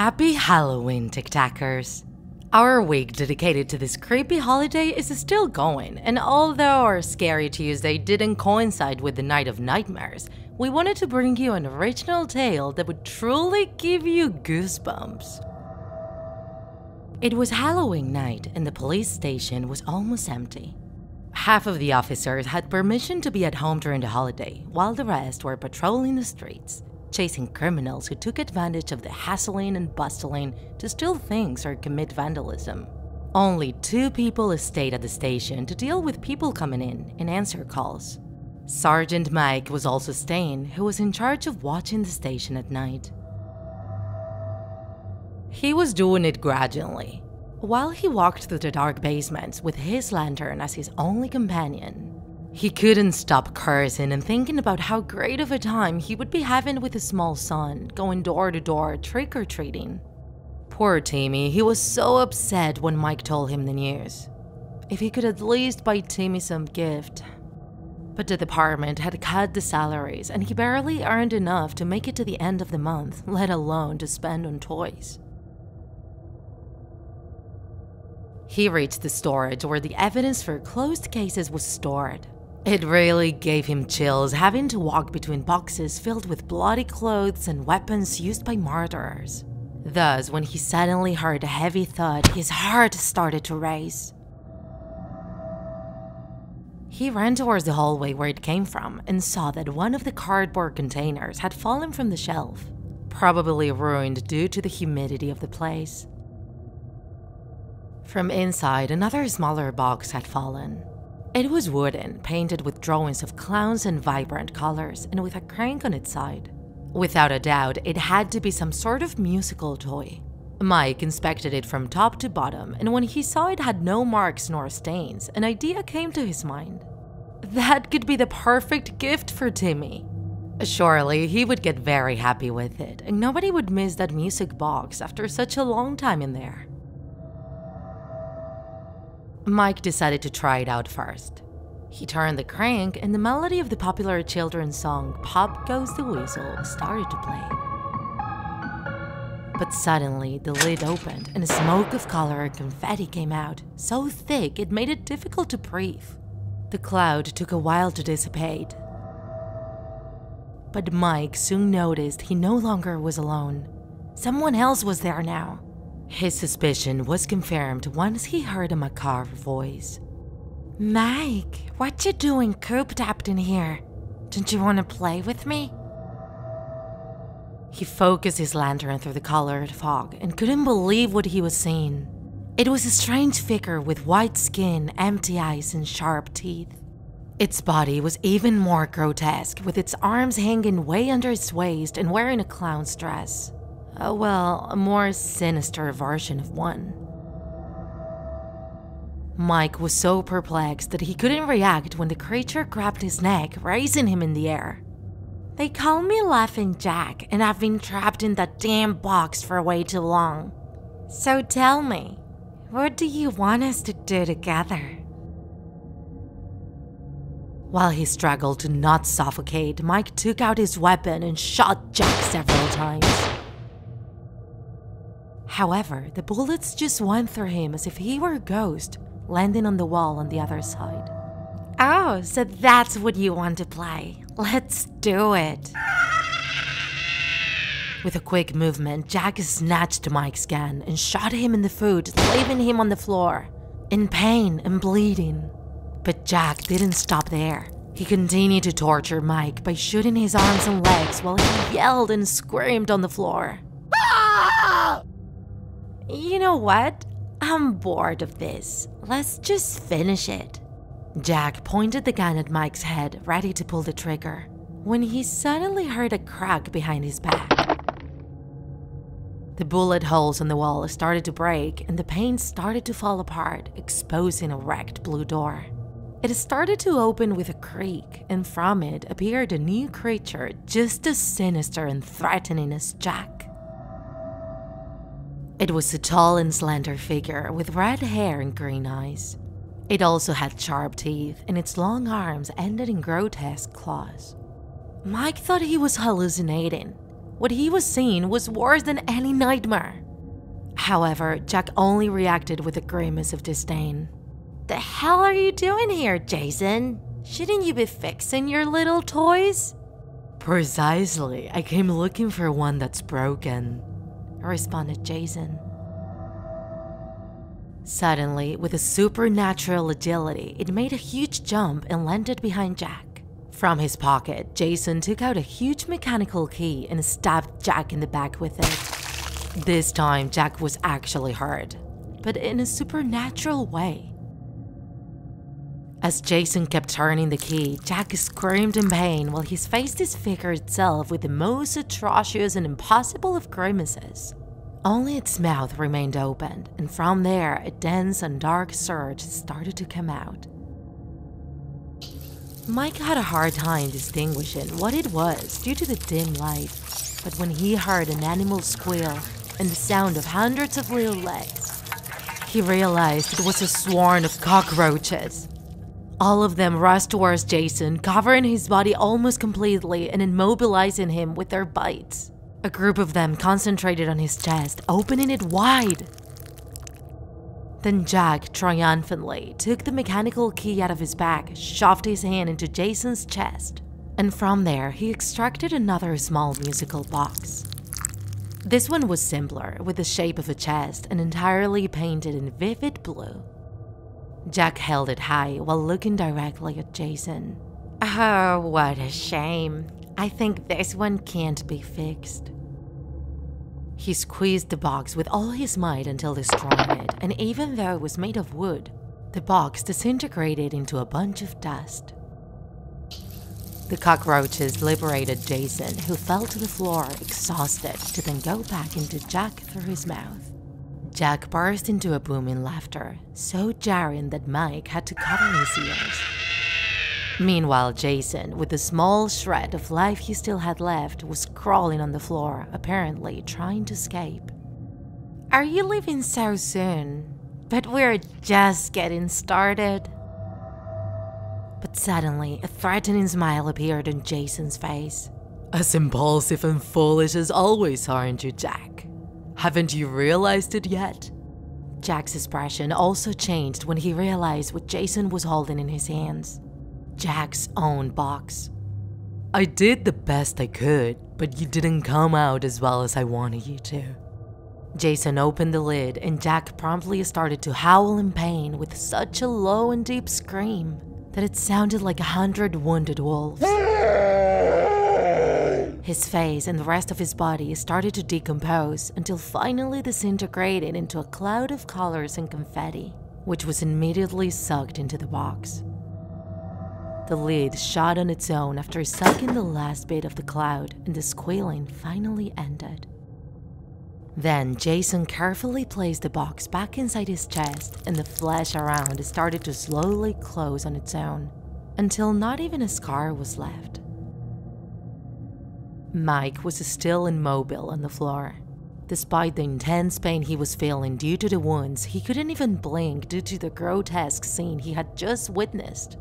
Happy Halloween, TikTakers! Our week dedicated to this creepy holiday is still going, and although our Scary Tuesday didn't coincide with the Night of Nightmares, we wanted to bring you an original tale that would truly give you goosebumps. It was Halloween night and the police station was almost empty. Half of the officers had permission to be at home during the holiday, while the rest were patrolling the streets, chasing criminals who took advantage of the hassling and bustling to steal things or commit vandalism. Only two people stayed at the station to deal with people coming in and answer calls. Sergeant Mike was also staying, who was in charge of watching the station at night. He was doing it gradually, while he walked through the dark basements with his lantern as his only companion. He couldn't stop cursing and thinking about how great of a time he would be having with his small son, going door to door trick-or-treating. Poor Timmy, he was so upset when Mike told him the news. If he could at least buy Timmy some gift. But the department had cut the salaries and he barely earned enough to make it to the end of the month, let alone to spend on toys. He reached the storage where the evidence for closed cases was stored. It really gave him chills having to walk between boxes filled with bloody clothes and weapons used by murderers. Thus, when he suddenly heard a heavy thud, his heart started to race. He ran towards the hallway where it came from and saw that one of the cardboard containers had fallen from the shelf, probably ruined due to the humidity of the place. From inside, another smaller box had fallen. It was wooden, painted with drawings of clowns in vibrant colors and with a crank on its side. Without a doubt, it had to be some sort of musical toy. Mike inspected it from top to bottom, and when he saw it had no marks nor stains, an idea came to his mind. That could be the perfect gift for Timmy. Surely, he would get very happy with it, and nobody would miss that music box after such a long time in there. Mike decided to try it out first. He turned the crank and the melody of the popular children's song Pop Goes the Weasel started to play. But suddenly, the lid opened and a smoke of color and confetti came out, so thick it made it difficult to breathe. The cloud took a while to dissipate. But Mike soon noticed he no longer was alone. Someone else was there now. His suspicion was confirmed once he heard a macabre voice. "Mike, what you doing cooped up in here? Don't you want to play with me?" He focused his lantern through the colored fog and couldn't believe what he was seeing. It was a strange figure with white skin, empty eyes, and sharp teeth. Its body was even more grotesque, with its arms hanging way under its waist and wearing a clown's dress. Well, a more sinister version of one. Mike was so perplexed that he couldn't react when the creature grabbed his neck, raising him in the air. "They call me Laughing Jack, and I've been trapped in that damn box for way too long. So tell me, what do you want us to do together?" While he struggled to not suffocate, Mike took out his weapon and shot Jack several times. However, the bullets just went through him as if he were a ghost, landing on the wall on the other side. "Oh, so that's what you want to play. Let's do it." With a quick movement, Jack snatched Mike's gun and shot him in the foot, leaving him on the floor, in pain and bleeding. But Jack didn't stop there. He continued to torture Mike by shooting his arms and legs while he yelled and screamed on the floor. "You know what? I'm bored of this. Let's just finish it." Jack pointed the gun at Mike's head, ready to pull the trigger, when he suddenly heard a crack behind his back. The bullet holes on the wall started to break and the paint started to fall apart, exposing a wrecked blue door. It started to open with a creak, and from it appeared a new creature just as sinister and threatening as Jack. It was a tall and slender figure with red hair and green eyes. It also had sharp teeth, and its long arms ended in grotesque claws. Mike thought he was hallucinating, What he was seeing was worse than any nightmare. However, Jack only reacted with a grimace of disdain. "The hell are you doing here, Jason? Shouldn't you be fixing your little toys?" "Precisely, I came looking for one that's broken," responded Jason. Suddenly, with a supernatural agility, it made a huge jump and landed behind Jack. From his pocket, Jason took out a huge mechanical key and stabbed Jack in the back with it. This time, Jack was actually hurt, but in a supernatural way. As Jason kept turning the key, Jack screamed in pain while his face disfigured itself with the most atrocious and impossible of grimaces. Only its mouth remained open, and from there a dense and dark surge started to come out. Mike had a hard time distinguishing what it was due to the dim light, but when he heard an animal squeal and the sound of hundreds of little legs, he realized it was a swarm of cockroaches. All of them rushed towards Jason, covering his body almost completely and immobilizing him with their bites. A group of them concentrated on his chest, opening it wide. Then Jack triumphantly took the mechanical key out of his bag, shoved his hand into Jason's chest, and from there he extracted another small musical box. This one was simpler, with the shape of a chest and entirely painted in vivid blue. Jack held it high while looking directly at Jason. "Oh, what a shame. I think this one can't be fixed." He squeezed the box with all his might until destroying it, and even though it was made of wood, the box disintegrated into a bunch of dust. The cockroaches liberated Jason, who fell to the floor exhausted, to then go back into Jack through his mouth. Jack burst into a booming laughter, so jarring that Mike had to cover his ears. Meanwhile, Jason, with the small shred of life he still had left, was crawling on the floor, apparently trying to escape. "Are you leaving so soon? But we're just getting started." But suddenly, a threatening smile appeared on Jason's face. "As impulsive and foolish as always, aren't you, Jack? Haven't you realized it yet?" Jack's expression also changed when he realized what Jason was holding in his hands. Jack's own box. "I did the best I could, but you didn't come out as well as I wanted you to." Jason opened the lid and Jack promptly started to howl in pain with such a low and deep scream that it sounded like 100 wounded wolves. His face and the rest of his body started to decompose until finally disintegrated into a cloud of colors and confetti, which was immediately sucked into the box. The lid shut on its own after sucking the last bit of the cloud, and the squealing finally ended. Then Jason carefully placed the box back inside his chest, and the flesh around started to slowly close on its own, until not even a scar was left. Mike was still immobile on the floor. Despite the intense pain he was feeling due to the wounds, he couldn't even blink due to the grotesque scene he had just witnessed.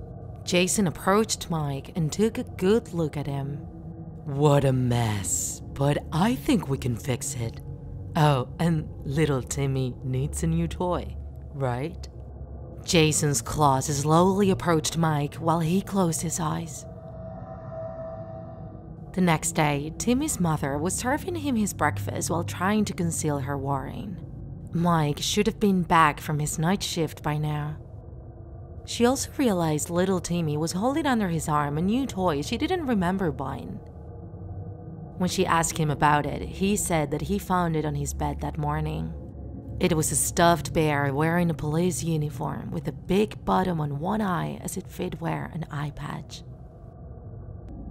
Jason approached Mike and took a good look at him. "What a mess, but I think we can fix it. Oh, and little Timmy needs a new toy, right?" Jason's claws slowly approached Mike while he closed his eyes. The next day, Timmy's mother was serving him his breakfast while trying to conceal her worrying. Mike should have been back from his night shift by now. She also realized little Timmy was holding under his arm a new toy she didn't remember buying. When she asked him about it, he said that he found it on his bed that morning. It was a stuffed bear wearing a police uniform with a big bottom on one eye as if it were an eye patch.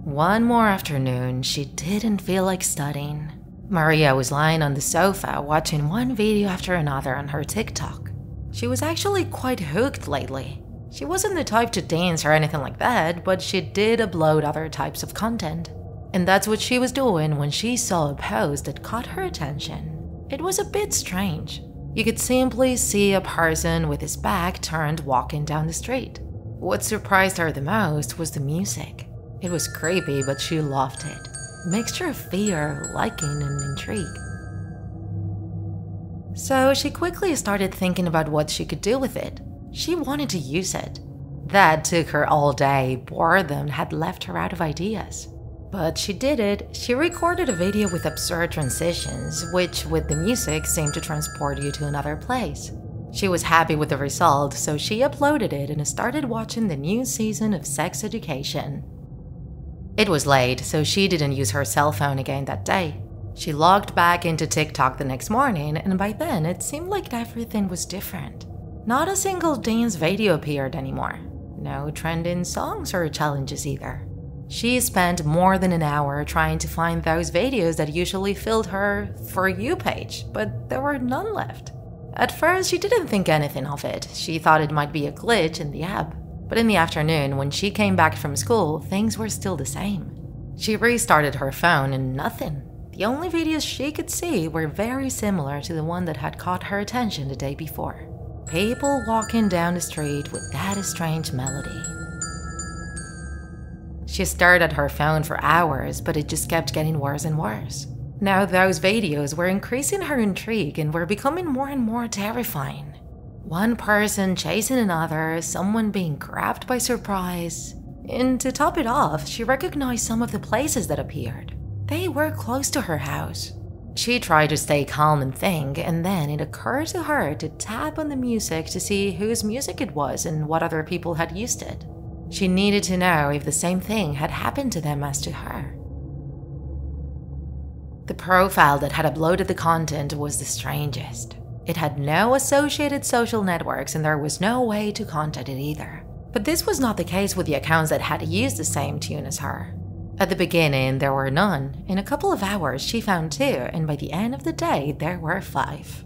One more afternoon, she didn't feel like studying. Maria was lying on the sofa watching one video after another on her TikTok. She was actually quite hooked lately. She wasn't the type to dance or anything like that, but she did upload other types of content. And that's what she was doing when she saw a post that caught her attention. It was a bit strange. You could simply see a person with his back turned walking down the street. What surprised her the most was the music. It was creepy, but she loved it. mixture of fear, liking, and intrigue. So she quickly started thinking about what she could do with it. She wanted to use it. That took her all day. Boredom had left her out of ideas. But she did it. She recorded a video with absurd transitions, which with the music seemed to transport you to another place. She was happy with the result, so she uploaded it and started watching the new season of Sex Education. It was late, so she didn't use her cell phone again that day. She logged back into TikTok the next morning, and by then it seemed like everything was different. Not a single dance video appeared anymore. No trending songs or challenges either. She spent more than an hour trying to find those videos that usually filled her For You page, but there were none left. At first, she didn't think anything of it. She thought it might be a glitch in the app. But in the afternoon, when she came back from school, things were still the same. She restarted her phone and nothing. The only videos she could see were very similar to the one that had caught her attention the day before. People walking down the street with that strange melody. She stared at her phone for hours, but it just kept getting worse and worse. Now those videos were increasing her intrigue and were becoming more and more terrifying. One person chasing another, someone being grabbed by surprise. And to top it off, she recognized some of the places that appeared. They were close to her house. She tried to stay calm and think, and then it occurred to her to tap on the music to see whose music it was and what other people had used it. She needed to know if the same thing had happened to them as to her. The profile that had uploaded the content was the strangest. It had no associated social networks and there was no way to contact it either. But this was not the case with the accounts that had used the same tune as her. At the beginning, there were none. In a couple of hours, she found 2, and by the end of the day, there were 5.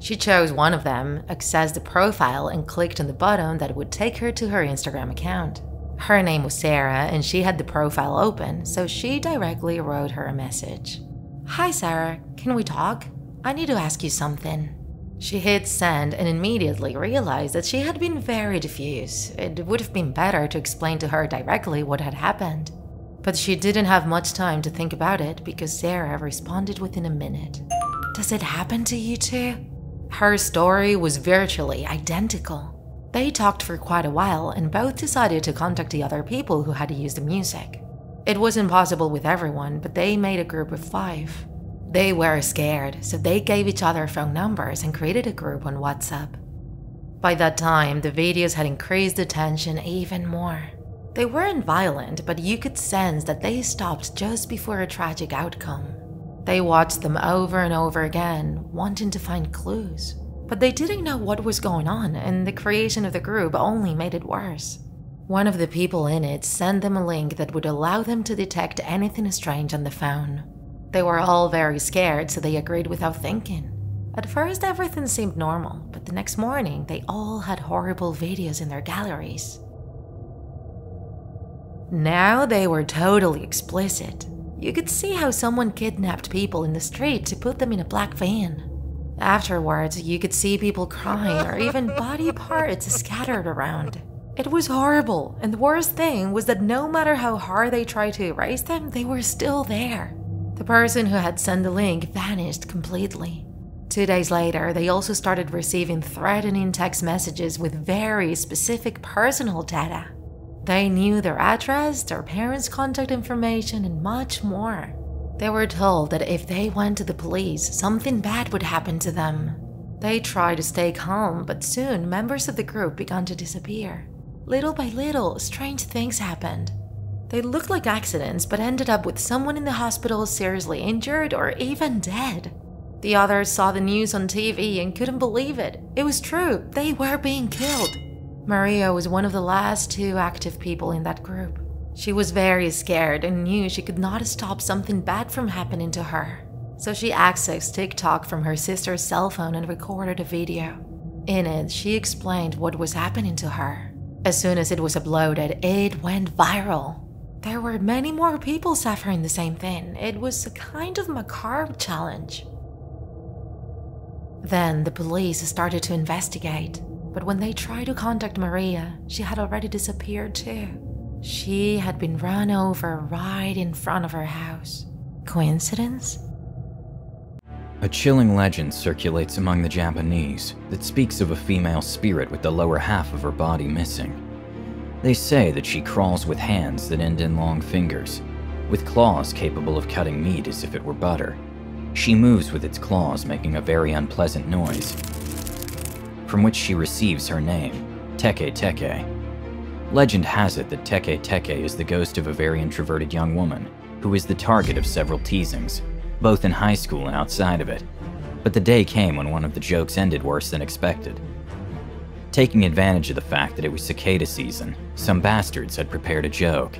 She chose one of them, accessed the profile, and clicked on the button that would take her to her Instagram account. Her name was Sarah, and she had the profile open, so she directly wrote her a message. "Hi Sarah, can we talk? I need to ask you something." She hit send and immediately realized that she had been very diffuse. It would have been better to explain to her directly what had happened. But she didn't have much time to think about it because Sarah responded within a minute. "Does it happen to you too?" Her story was virtually identical. They talked for quite a while and both decided to contact the other people who had used the music. It was impossible with everyone, but they made a group of 5. They were scared, so they gave each other phone numbers and created a group on WhatsApp. By that time, the videos had increased the tension even more. They weren't violent, but you could sense that they stopped just before a tragic outcome. They watched them over and over again, wanting to find clues. But they didn't know what was going on, and the creation of the group only made it worse. One of the people in it sent them a link that would allow them to detect anything strange on the phone. They were all very scared, so they agreed without thinking. At first, everything seemed normal, but the next morning, they all had horrible videos in their galleries. Now they were totally explicit. You could see how someone kidnapped people in the street to put them in a black van. Afterwards, you could see people crying or even body parts scattered around. It was horrible, and the worst thing was that no matter how hard they tried to erase them, they were still there. The person who had sent the link vanished completely. 2 days later, they also started receiving threatening text messages with very specific personal data. They knew their address, their parents' contact information, and much more. They were told that if they went to the police, something bad would happen to them. They tried to stay calm, but soon members of the group began to disappear. Little by little, strange things happened. They looked like accidents, but ended up with someone in the hospital seriously injured or even dead. The others saw the news on TV and couldn't believe it. It was true, they were being killed. Maria was one of the last 2 active people in that group. She was very scared and knew she could not stop something bad from happening to her. So she accessed TikTok from her sister's cell phone and recorded a video. In it, she explained what was happening to her. As soon as it was uploaded, it went viral. There were many more people suffering the same thing. It was a kind of macabre challenge. Then the police started to investigate. But when they tried to contact Maria, she had already disappeared too. She had been run over right in front of her house. Coincidence? A chilling legend circulates among the Japanese that speaks of a female spirit with the lower half of her body missing. They say that she crawls with hands that end in long fingers, with claws capable of cutting meat as if it were butter. She moves with its claws, making a very unpleasant noise, from which she receives her name, Teke Teke. Legend has it that Teke Teke is the ghost of a very introverted young woman who is the target of several teasings, both in high school and outside of it. But the day came when one of the jokes ended worse than expected. Taking advantage of the fact that it was cicada season, some bastards had prepared a joke.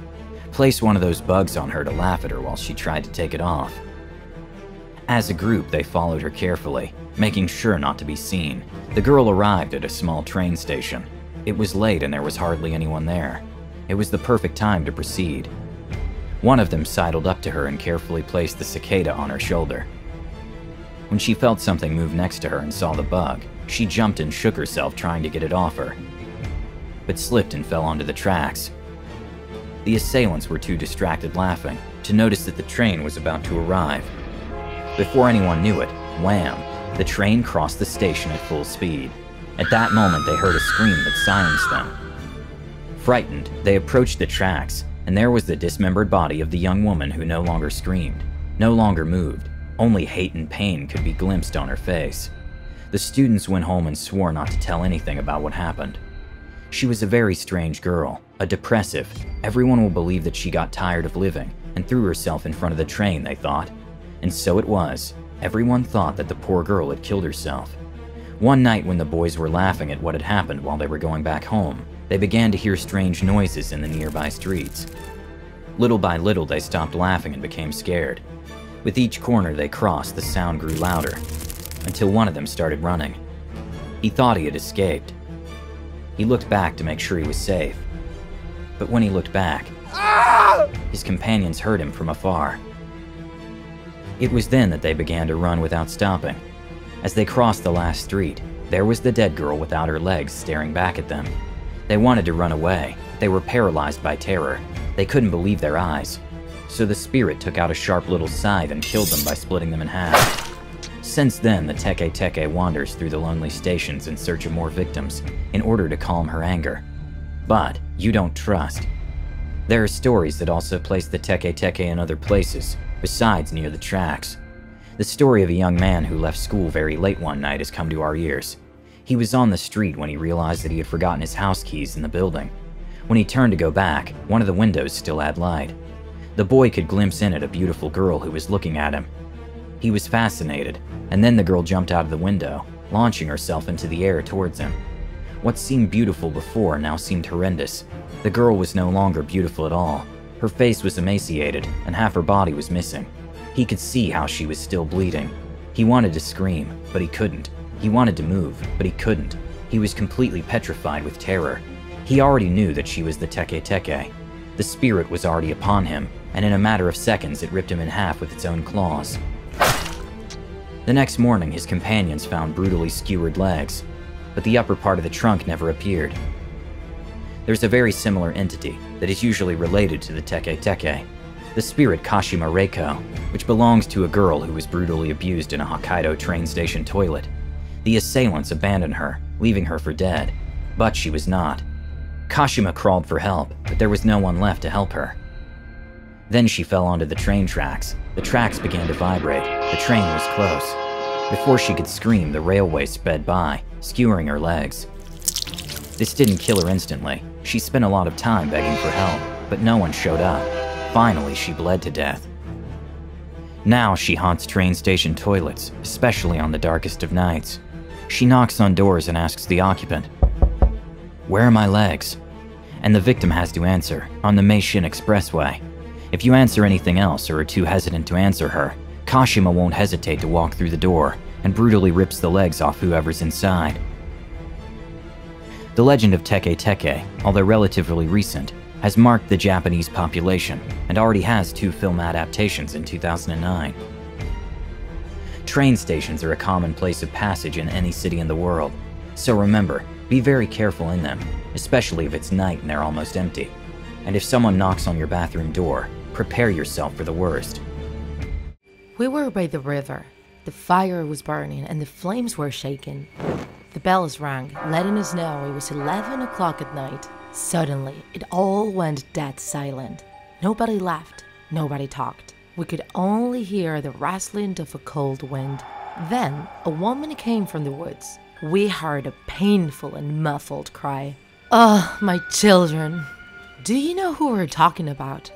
Place one of those bugs on her to laugh at her while she tried to take it off. As a group, they followed her carefully, making sure not to be seen. The girl arrived at a small train station. It was late and there was hardly anyone there. It was the perfect time to proceed. One of them sidled up to her and carefully placed the cicada on her shoulder. When she felt something move next to her and saw the bug, she jumped and shook herself trying to get it off her, but slipped and fell onto the tracks. The assailants were too distracted laughing to notice that the train was about to arrive. Before anyone knew it, wham, the train crossed the station at full speed. At that moment, they heard a scream that silenced them. Frightened, they approached the tracks, and there was the dismembered body of the young woman who no longer screamed, no longer moved. Only hate and pain could be glimpsed on her face. The students went home and swore not to tell anything about what happened. She was a very strange girl, a depressive. Everyone will believe that she got tired of living and threw herself in front of the train, they thought. And so it was. Everyone thought that the poor girl had killed herself. One night when the boys were laughing at what had happened while they were going back home, they began to hear strange noises in the nearby streets. Little by little, they stopped laughing and became scared. With each corner they crossed, the sound grew louder, until one of them started running. He thought he had escaped. He looked back to make sure he was safe. But when he looked back, his companions heard him from afar. It was then that they began to run without stopping. As they crossed the last street, there was the dead girl without her legs staring back at them. They wanted to run away. They were paralyzed by terror. They couldn't believe their eyes. So the spirit took out a sharp little scythe and killed them by splitting them in half. Since then, the Teke Teke wanders through the lonely stations in search of more victims in order to calm her anger. But you don't trust. There are stories that also place the Teke Teke in other places, besides near the tracks. The story of a young man who left school very late one night has come to our ears. He was on the street when he realized that he had forgotten his house keys in the building. When he turned to go back, one of the windows still had light. The boy could glimpse in at a beautiful girl who was looking at him. He was fascinated, and then the girl jumped out of the window, launching herself into the air towards him. What seemed beautiful before now seemed horrendous. The girl was no longer beautiful at all. Her face was emaciated, and half her body was missing. He could see how she was still bleeding. He wanted to scream, but he couldn't. He wanted to move, but he couldn't. He was completely petrified with terror. He already knew that she was the Teke Teke. The spirit was already upon him, and in a matter of seconds it ripped him in half with its own claws. The next morning, his companions found brutally skewered legs, but the upper part of the trunk never appeared. There's a very similar entity that is usually related to the Teke Teke, the spirit Kashima Reiko, which belongs to a girl who was brutally abused in a Hokkaido train station toilet. The assailants abandoned her, leaving her for dead, but she was not. Kashima crawled for help, but there was no one left to help her. Then she fell onto the train tracks. The tracks began to vibrate. The train was close. Before she could scream, the railway sped by, skewering her legs. This didn't kill her instantly. She spent a lot of time begging for help, but no one showed up. Finally, she bled to death. Now she haunts train station toilets, especially on the darkest of nights. She knocks on doors and asks the occupant, "Where are my legs?" And the victim has to answer, "On the Meishin Expressway." If you answer anything else or are too hesitant to answer her, Kashima won't hesitate to walk through the door and brutally rips the legs off whoever's inside. The legend of Teke Teke, although relatively recent, has marked the Japanese population and already has 2 film adaptations in 2009. Train stations are a common place of passage in any city in the world, so remember, be very careful in them, especially if it's night and they're almost empty. and if someone knocks on your bathroom door, prepare yourself for the worst. We were by the river. The fire was burning and the flames were shaking. The bells rang, letting us know it was 11 o'clock at night. Suddenly, it all went dead silent. Nobody laughed, nobody talked. We could only hear the rustling of a cold wind. Then, a woman came from the woods. We heard a painful and muffled cry. Oh, my children. Do you know who we're talking about?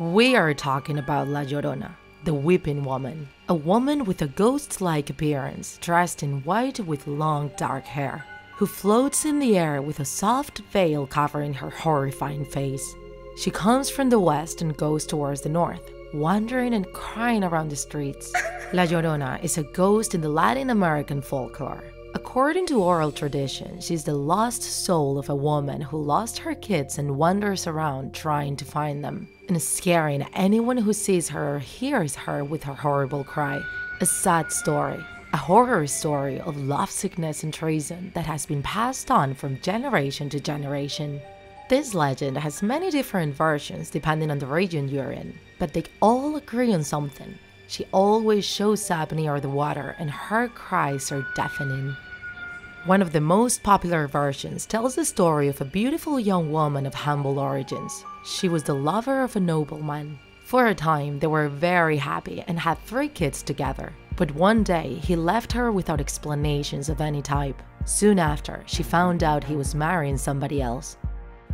We are talking about La Llorona, the weeping woman. A woman with a ghost-like appearance, dressed in white with long dark hair, who floats in the air with a soft veil covering her horrifying face. She comes from the west and goes towards the north, wandering and crying around the streets. La Llorona is a ghost in the Latin American folklore. According to oral tradition, she's the lost soul of a woman who lost her kids and wanders around trying to find them, and scaring anyone who sees her or hears her with her horrible cry. A sad story, a horror story of lovesickness and treason that has been passed on from generation to generation. This legend has many different versions depending on the region you're in, but they all agree on something. She always shows up near the water and her cries are deafening. One of the most popular versions tells the story of a beautiful young woman of humble origins. She was the lover of a nobleman. For a time, they were very happy and had 3 kids together. But one day, he left her without explanations of any type. Soon after, she found out he was marrying somebody else.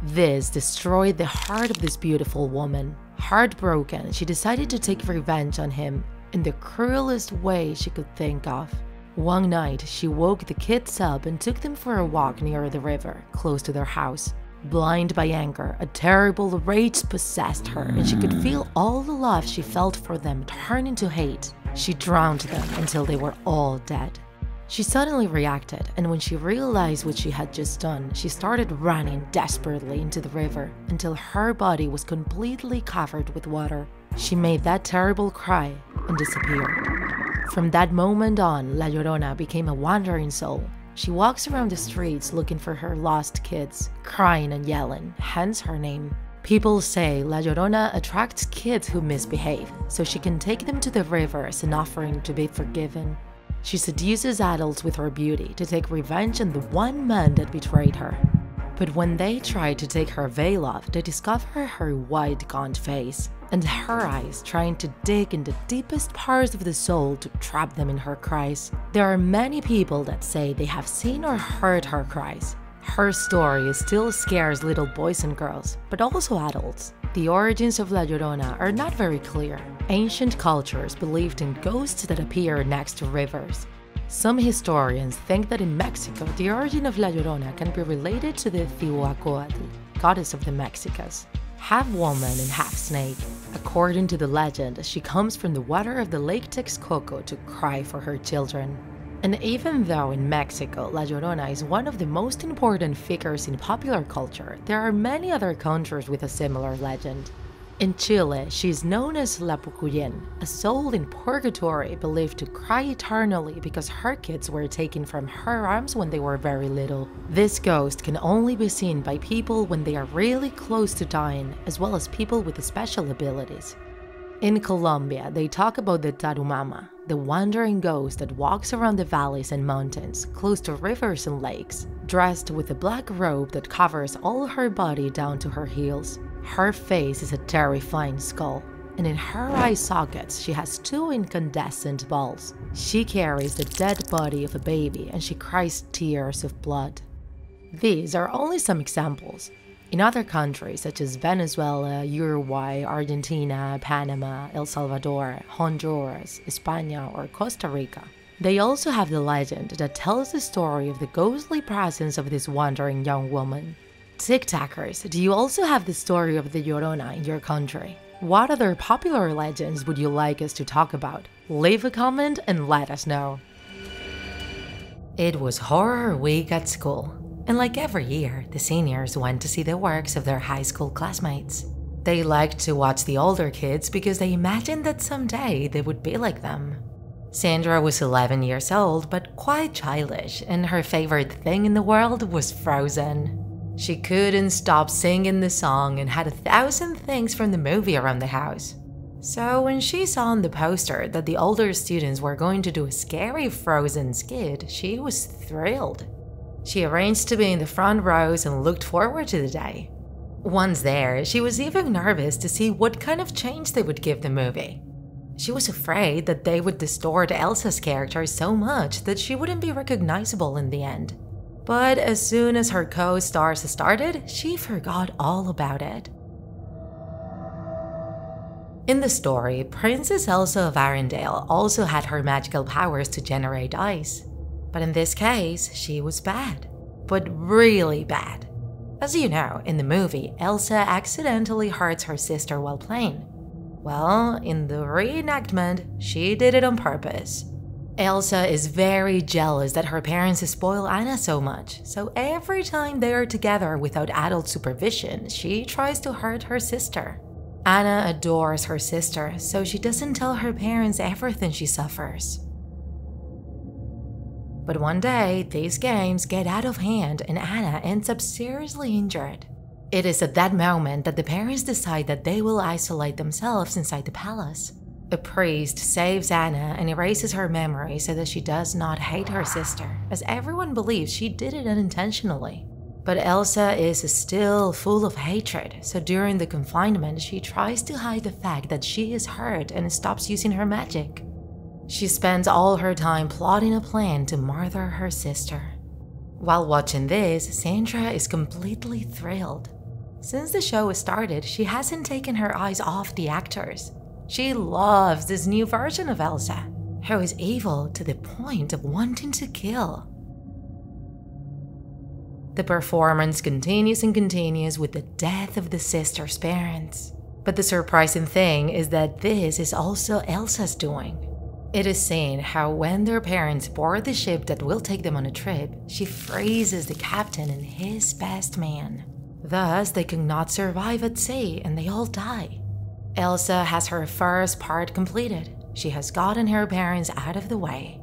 This destroyed the heart of this beautiful woman. Heartbroken, she decided to take revenge on him in the cruelest way she could think of. One night, she woke the kids up and took them for a walk near the river, close to their house. Blind by anger, a terrible rage possessed her, and she could feel all the love she felt for them turn into hate. She drowned them until they were all dead. She suddenly reacted, and when she realized what she had just done, she started running desperately into the river until her body was completely covered with water. She made that terrible cry and disappeared. From that moment on, La Llorona became a wandering soul. She walks around the streets looking for her lost kids, crying and yelling, hence her name. People say La Llorona attracts kids who misbehave, so she can take them to the river as an offering to be forgiven. She seduces adults with her beauty to take revenge on the one man that betrayed her. But when they try to take her veil off, they discover her white gaunt face and her eyes trying to dig in the deepest parts of the soul to trap them in her cries. There are many people that say they have seen or heard her cries. Her story still scares little boys and girls, but also adults. The origins of La Llorona are not very clear. Ancient cultures believed in ghosts that appear next to rivers. Some historians think that in Mexico, the origin of La Llorona can be related to the Cihuacoatl, goddess of the Mexicas, half woman and half snake. According to the legend, she comes from the water of the Lake Texcoco to cry for her children. And even though in Mexico, La Llorona is one of the most important figures in popular culture, there are many other countries with a similar legend. In Chile, she is known as La Pucuyen, a soul in purgatory believed to cry eternally because her kids were taken from her arms when they were very little. This ghost can only be seen by people when they are really close to dying, as well as people with special abilities. In Colombia, they talk about the Tarumama, the wandering ghost that walks around the valleys and mountains, close to rivers and lakes, dressed with a black robe that covers all her body down to her heels. Her face is a terrifying skull, and in her eye sockets she has 2 incandescent balls. She carries the dead body of a baby and she cries tears of blood. These are only some examples. In other countries such as Venezuela, Uruguay, Argentina, Panama, El Salvador, Honduras, España or Costa Rica, they also have the legend that tells the story of the ghostly presence of this wandering young woman. TikTakers, do you also have the story of the Llorona in your country? What other popular legends would you like us to talk about? Leave a comment and let us know. It was Horror Week at school, and like every year, the seniors went to see the works of their high school classmates. They liked to watch the older kids because they imagined that someday they would be like them. Sandra was 11 years old but quite childish, and her favorite thing in the world was Frozen. She couldn't stop singing the song and had 1,000 things from the movie around the house. So when she saw on the poster that the older students were going to do a scary frozen skit, she was thrilled. She arranged to be in the front rows and looked forward to the day. Once there, she was even nervous to see what kind of change they would give the movie. She was afraid that they would distort Elsa's character so much that she wouldn't be recognizable in the end. But as soon as her co-stars started, she forgot all about it. In the story, Princess Elsa of Arendelle also had her magical powers to generate ice. But in this case, she was bad. But really bad. As you know, in the movie, Elsa accidentally hurts her sister while playing. Well, in the reenactment, she did it on purpose. Elsa is very jealous that her parents spoil Anna so much, so every time they are together without adult supervision, she tries to hurt her sister. Anna adores her sister, so she doesn't tell her parents everything she suffers. But one day, these games get out of hand and Anna ends up seriously injured. It is at that moment that the parents decide that they will isolate themselves inside the palace. A priest saves Anna and erases her memory so that she does not hate her sister, as everyone believes she did it unintentionally. But Elsa is still full of hatred, so during the confinement she tries to hide the fact that she is hurt and stops using her magic. She spends all her time plotting a plan to murder her sister. While watching this, Sandra is completely thrilled. Since the show started, she hasn't taken her eyes off the actors. She loves this new version of Elsa, who is evil to the point of wanting to kill. The performance continues and continues with the death of the sister's parents. But the surprising thing is that this is also Elsa's doing. It is seen how when their parents board the ship that will take them on a trip, she freezes the captain and his best man. Thus, they cannot survive at sea and they all die. Elsa has her first part completed. She has gotten her parents out of the way.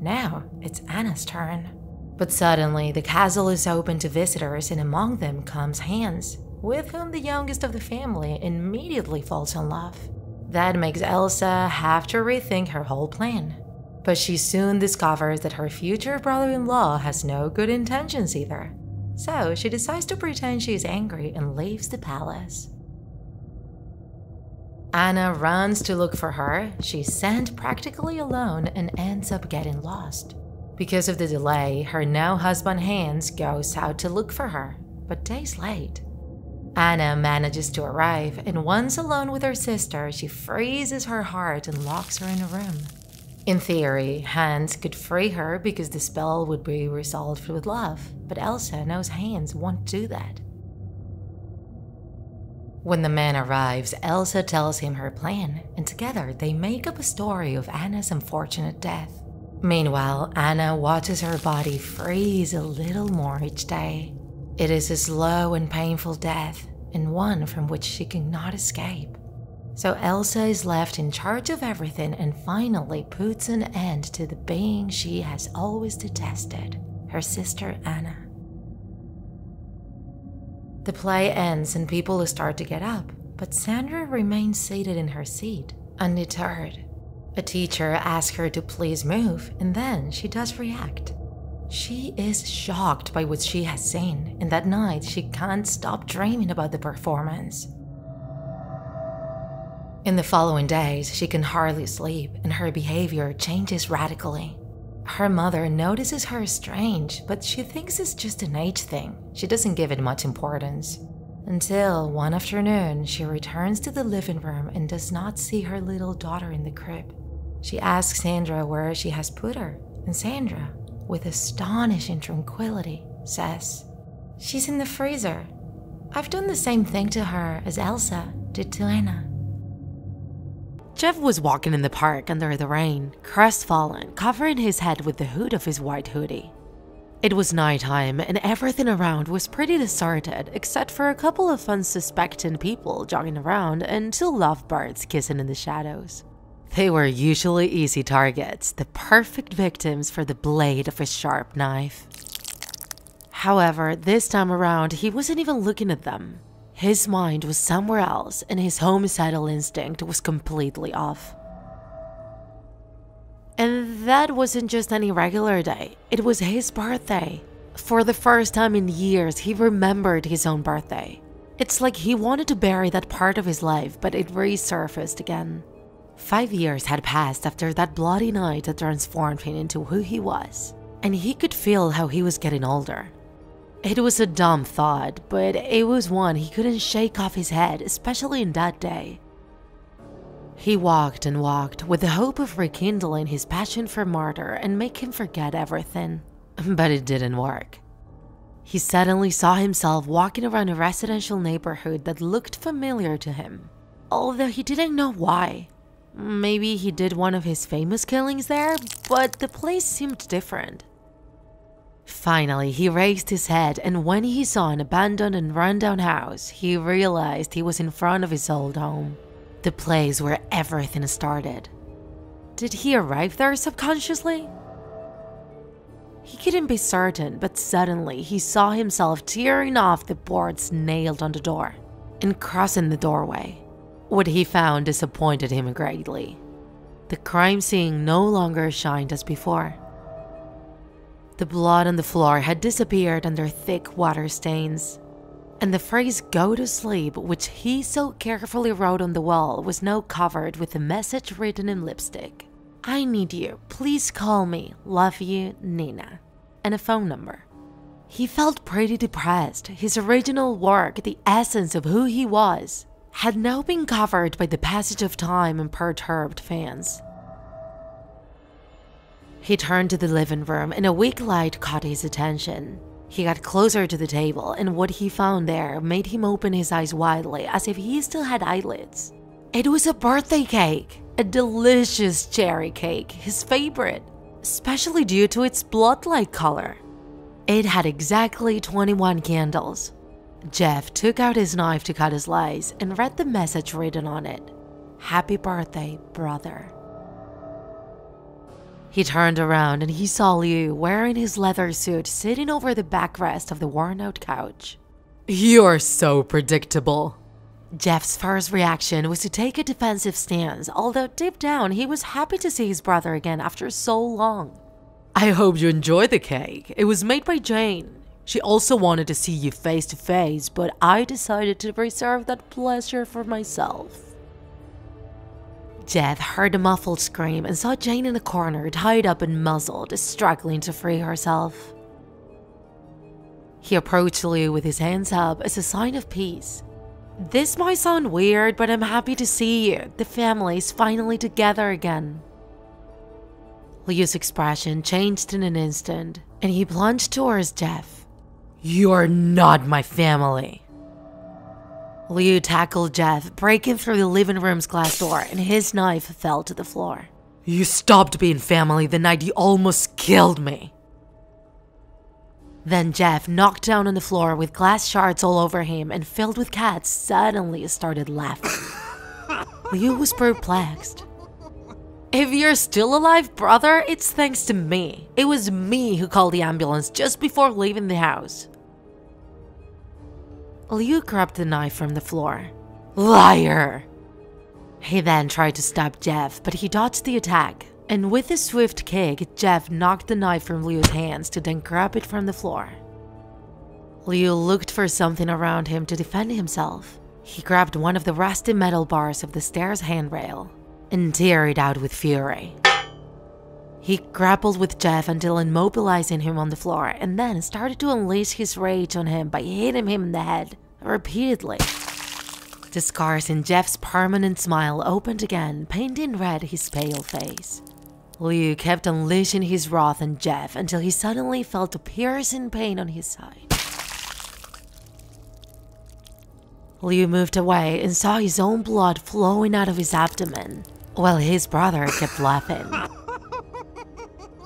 Now, it's Anna's turn. But suddenly, the castle is open to visitors and among them comes Hans, with whom the youngest of the family immediately falls in love. That makes Elsa have to rethink her whole plan. But she soon discovers that her future brother-in-law has no good intentions either. So she decides to pretend she is angry and leaves the palace. Anna runs to look for her, she's sent practically alone and ends up getting lost. Because of the delay, her now husband Hans goes out to look for her, but days late. Anna manages to arrive, and once alone with her sister, she freezes her heart and locks her in a room. In theory, Hans could free her because the spell would be resolved with love, but Elsa knows Hans won't do that. When the man arrives, Elsa tells him her plan, and together they make up a story of Anna's unfortunate death. Meanwhile, Anna watches her body freeze a little more each day. It is a slow and painful death, and one from which she cannot escape. So Elsa is left in charge of everything and finally puts an end to the being she has always detested, her sister Anna. The play ends and people start to get up, but Sandra remains seated in her seat, undeterred. A teacher asks her to please move, and then she does react. She is shocked by what she has seen, and that night she can't stop dreaming about the performance. In the following days, she can hardly sleep, and her behavior changes radically. Her mother notices her strange, but she thinks it's just an age thing. She doesn't give it much importance. Until one afternoon, she returns to the living room and does not see her little daughter in the crib. She asks Sandra where she has put her, and Sandra, with astonishing tranquility, says, "She's in the freezer. I've done the same thing to her as Elsa did to Anna." Jeff was walking in the park under the rain, crestfallen, covering his head with the hood of his white hoodie. It was nighttime and everything around was pretty deserted except for a couple of unsuspecting people jogging around and two lovebirds kissing in the shadows. They were usually easy targets, the perfect victims for the blade of a sharp knife. However, this time around, he wasn't even looking at them. His mind was somewhere else, and his homicidal instinct was completely off. And that wasn't just any regular day, it was his birthday. For the first time in years, he remembered his own birthday. It's like he wanted to bury that part of his life, but it resurfaced again. 5 years had passed after that bloody night that transformed him into who he was, and he could feel how he was getting older. It was a dumb thought, but it was one he couldn't shake off his head, especially in that day. He walked and walked with the hope of rekindling his passion for murder and make him forget everything. But it didn't work. He suddenly saw himself walking around a residential neighborhood that looked familiar to him, although he didn't know why. Maybe he did one of his famous killings there, but the place seemed different. Finally, he raised his head, and when he saw an abandoned and run-down house, he realized he was in front of his old home, the place where everything started. Did he arrive there subconsciously? He couldn't be certain, but suddenly he saw himself tearing off the boards nailed on the door and crossing the doorway. What he found disappointed him greatly. The crime scene no longer shined as before. The blood on the floor had disappeared under thick water stains, and the phrase "go to sleep," which he so carefully wrote on the wall, was now covered with a message written in lipstick. "I need you, please call me, love you, Nina," and a phone number. He felt pretty depressed. His original work, the essence of who he was, had now been covered by the passage of time and perturbed fans. He turned to the living room and a weak light caught his attention. He got closer to the table, and what he found there made him open his eyes widely as if he still had eyelids. It was a birthday cake! A delicious cherry cake, his favorite, especially due to its blood-like color. It had exactly 21 candles. Jeff took out his knife to cut a slice and read the message written on it. "Happy birthday, brother." He turned around and he saw Liu wearing his leather suit sitting over the backrest of the worn-out couch. "You're so predictable." Jeff's first reaction was to take a defensive stance, although deep down he was happy to see his brother again after so long. "I hope you enjoy the cake. It was made by Jane. She also wanted to see you face to face, but I decided to reserve that pleasure for myself." Jeff heard a muffled scream and saw Jane in a corner, tied up and muzzled, struggling to free herself. He approached Liu with his hands up as a sign of peace. "This might sound weird, but I'm happy to see you. The family is finally together again." Liu's expression changed in an instant, and he plunged towards Jeff. "You're not my family." Liu tackled Jeff, breaking through the living room's glass door, and his knife fell to the floor. "You stopped being family the night you almost killed me." Then Jeff, knocked down on the floor with glass shards all over him and filled with cats, suddenly started laughing. Liu was perplexed. "If you're still alive, brother, it's thanks to me. It was me who called the ambulance just before leaving the house." Liu grabbed the knife from the floor. "Liar!" He then tried to stab Jeff, but he dodged the attack. And with a swift kick, Jeff knocked the knife from Liu's hands to then grab it from the floor. Liu looked for something around him to defend himself. He grabbed one of the rusty metal bars of the stairs handrail and teared it out with fury. He grappled with Jeff until immobilizing him on the floor, and then started to unleash his rage on him by hitting him in the head repeatedly. The scars in Jeff's permanent smile opened again, painting red his pale face. Liu kept unleashing his wrath on Jeff until he suddenly felt a piercing pain on his side. Liu moved away and saw his own blood flowing out of his abdomen, while his brother kept laughing.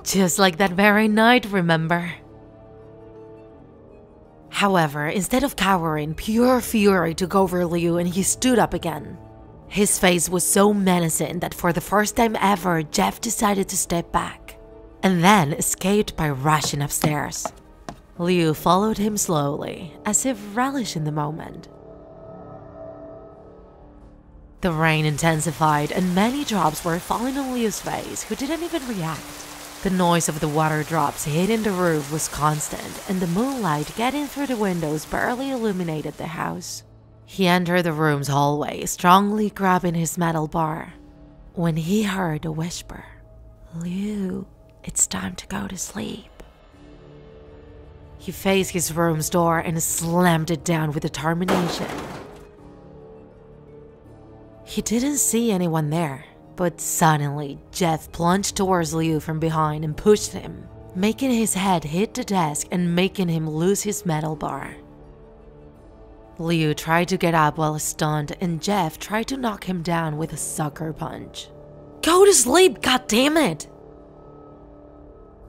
"Just like that very night, remember?" However, instead of cowering, pure fury took over Liu and he stood up again. His face was so menacing that for the first time ever, Jeff decided to step back, and then escaped by rushing upstairs. Liu followed him slowly, as if relishing the moment. The rain intensified and many drops were falling on Liu's face, who didn't even react. The noise of the water drops hitting the roof was constant, and the moonlight getting through the windows barely illuminated the house. He entered the room's hallway, strongly grabbing his metal bar, when he heard a whisper, "Liu, it's time to go to sleep." He faced his room's door and slammed it down with determination. He didn't see anyone there, but suddenly Jeff plunged towards Liu from behind and pushed him, making his head hit the desk and making him lose his metal bar. Liu tried to get up while stunned, and Jeff tried to knock him down with a sucker punch. "Go to sleep, goddammit!"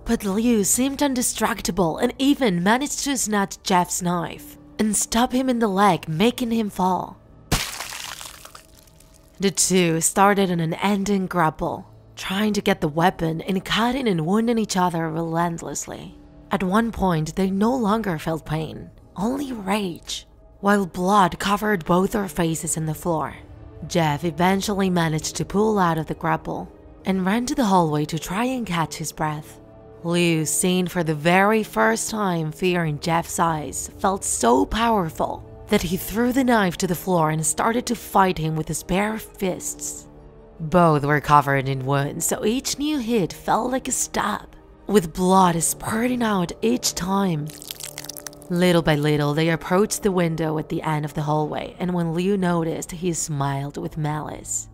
But Liu seemed indestructible and even managed to snatch Jeff's knife and stab him in the leg, making him fall. The two started an unending grapple, trying to get the weapon and cutting and wounding each other relentlessly. At one point, they no longer felt pain, only rage, while blood covered both their faces and the floor. Jeff eventually managed to pull out of the grapple and ran to the hallway to try and catch his breath. Liu, seen for the very first time fear in Jeff's eyes, felt so powerful that he threw the knife to the floor and started to fight him with his bare fists. Both were covered in wounds, so each new hit felt like a stab, with blood spurting out each time. Little by little, they approached the window at the end of the hallway, and when Liu noticed, he smiled with malice.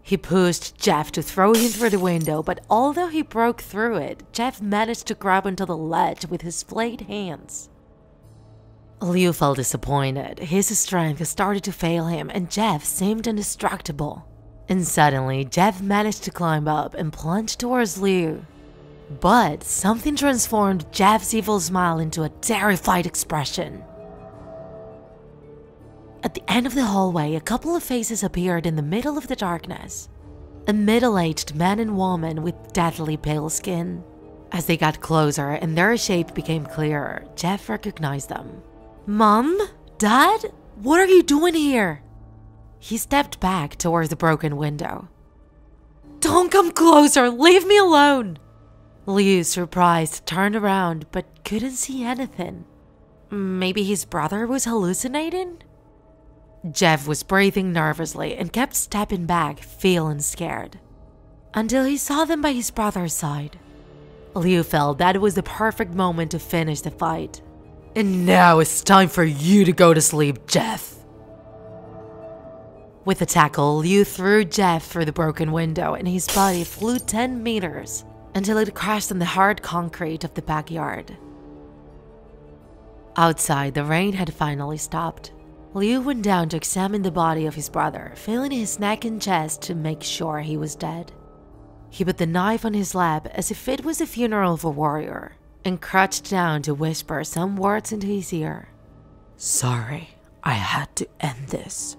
He pushed Jeff to throw him through the window, but although he broke through it, Jeff managed to grab onto the ledge with his splayed hands. Liu felt disappointed, his strength started to fail him and Jeff seemed indestructible. And suddenly, Jeff managed to climb up and plunge towards Liu. But something transformed Jeff's evil smile into a terrified expression. At the end of the hallway, a couple of faces appeared in the middle of the darkness, a middle-aged man and woman with deathly pale skin. As they got closer and their shape became clearer, Jeff recognized them. "Mom? Dad? What are you doing here?" He stepped back towards the broken window. "Don't come closer! Leave me alone!" Liu, surprised, turned around but couldn't see anything. Maybe his brother was hallucinating? Jeff was breathing nervously and kept stepping back, feeling scared, until he saw them by his brother's side. Liu felt that was the perfect moment to finish the fight. "And now it's time for you to go to sleep, Jeff." With a tackle, Liu threw Jeff through the broken window and his body flew 10 meters until it crashed on the hard concrete of the backyard. Outside, the rain had finally stopped. Liu went down to examine the body of his brother, feeling his neck and chest to make sure he was dead. He put the knife on his lap as if it was the funeral of a warrior and crouched down to whisper some words into his ear. "Sorry, I had to end this."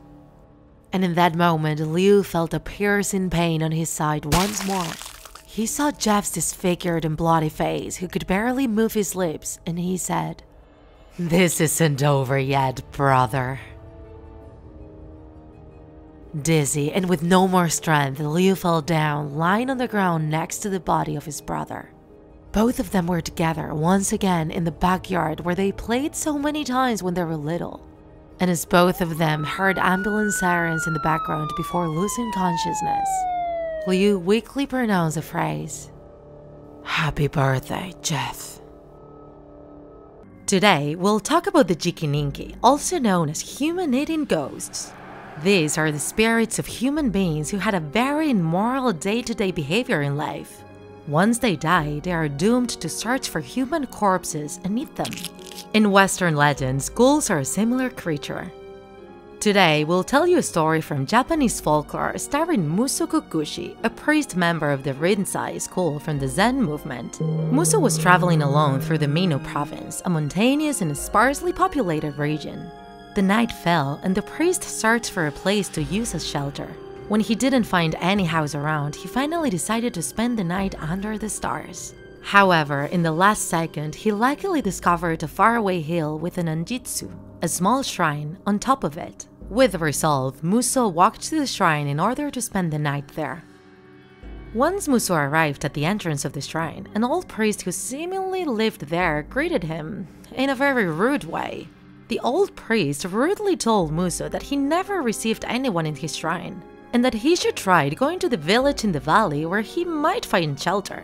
And in that moment, Liu felt a piercing pain on his side once more. He saw Jeff's disfigured and bloody face, who could barely move his lips, and he said, "This isn't over yet, brother." Dizzy and with no more strength, Liu fell down, lying on the ground next to the body of his brother. Both of them were together once again in the backyard where they played so many times when they were little. And as both of them heard ambulance sirens in the background before losing consciousness, Liu weakly pronounced the phrase, "Happy birthday, Jeff." Today, we'll talk about the Jikininki, also known as human-eating ghosts. These are the spirits of human beings who had a very immoral day-to-day behavior in life. Once they die, they are doomed to search for human corpses and eat them. In Western legends, ghouls are a similar creature. Today, we'll tell you a story from Japanese folklore starring Musō Kokushi, a priest member of the Rinzai school from the Zen movement. Musō was traveling alone through the Mino province, a mountainous and sparsely populated region. The night fell, and the priest searched for a place to use as shelter. When he didn't find any house around, he finally decided to spend the night under the stars. However, in the last second, he luckily discovered a faraway hill with an anjitsu, a small shrine, on top of it. With resolve, Musō walked to the shrine in order to spend the night there. Once Musō arrived at the entrance of the shrine, an old priest who seemingly lived there greeted him, in a very rude way. The old priest rudely told Musō that he never received anyone in his shrine, and that he should try going to the village in the valley where he might find shelter.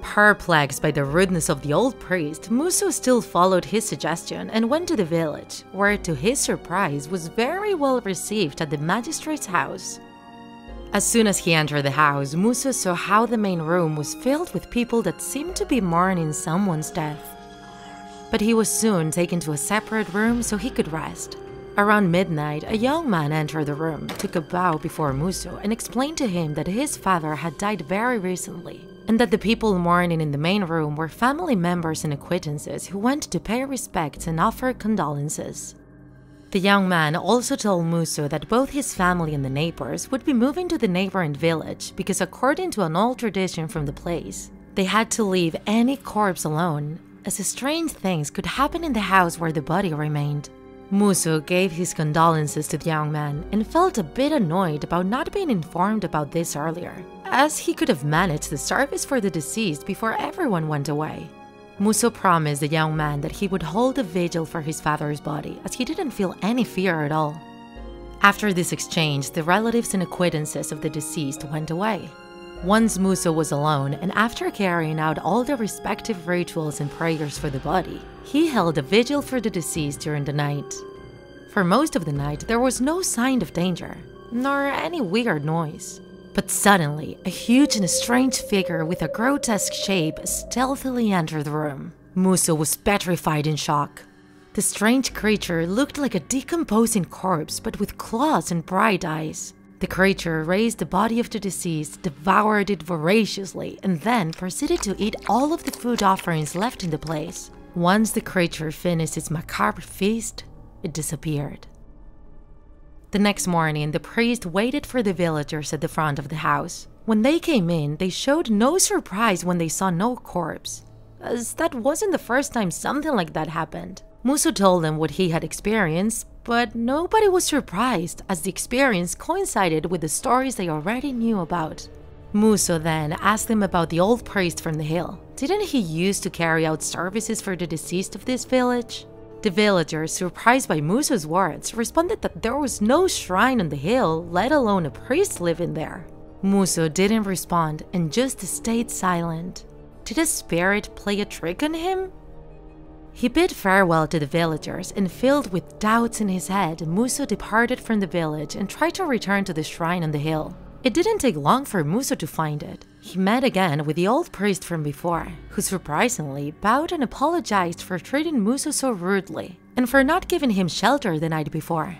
Perplexed by the rudeness of the old priest, Musō still followed his suggestion and went to the village, where, to his surprise, was very well received at the magistrate's house. As soon as he entered the house, Musō saw how the main room was filled with people that seemed to be mourning someone's death. But he was soon taken to a separate room so he could rest. Around midnight, a young man entered the room, took a bow before Musō, and explained to him that his father had died very recently, and that the people mourning in the main room were family members and acquaintances who went to pay respects and offer condolences. The young man also told Musō that both his family and the neighbors would be moving to the neighboring village because, according to an old tradition from the place, they had to leave any corpse alone, as strange things could happen in the house where the body remained. Musō gave his condolences to the young man and felt a bit annoyed about not being informed about this earlier, as he could have managed the service for the deceased before everyone went away. Musō promised the young man that he would hold a vigil for his father's body, as he didn't feel any fear at all. After this exchange, the relatives and acquaintances of the deceased went away. Once Musō was alone, and after carrying out all the respective rituals and prayers for the body, he held a vigil for the deceased during the night. For most of the night, there was no sign of danger, nor any weird noise. But suddenly, a huge and strange figure with a grotesque shape stealthily entered the room. Musō was petrified in shock. The strange creature looked like a decomposing corpse, but with claws and bright eyes. The creature raised the body of the deceased, devoured it voraciously, and then proceeded to eat all of the food offerings left in the place. Once the creature finished its macabre feast, it disappeared. The next morning, the priest waited for the villagers at the front of the house. When they came in, they showed no surprise when they saw no corpse, as that wasn't the first time something like that happened. Musō told them what he had experienced, but nobody was surprised, as the experience coincided with the stories they already knew about. Musō then asked them about the old priest from the hill. Didn't he used to carry out services for the deceased of this village? The villagers, surprised by Musō's words, responded that there was no shrine on the hill, let alone a priest living there. Musō didn't respond and just stayed silent. Did a spirit play a trick on him? He bid farewell to the villagers, and filled with doubts in his head, Musō departed from the village and tried to return to the shrine on the hill. It didn't take long for Musō to find it. He met again with the old priest from before, who surprisingly bowed and apologized for treating Musō so rudely, and for not giving him shelter the night before.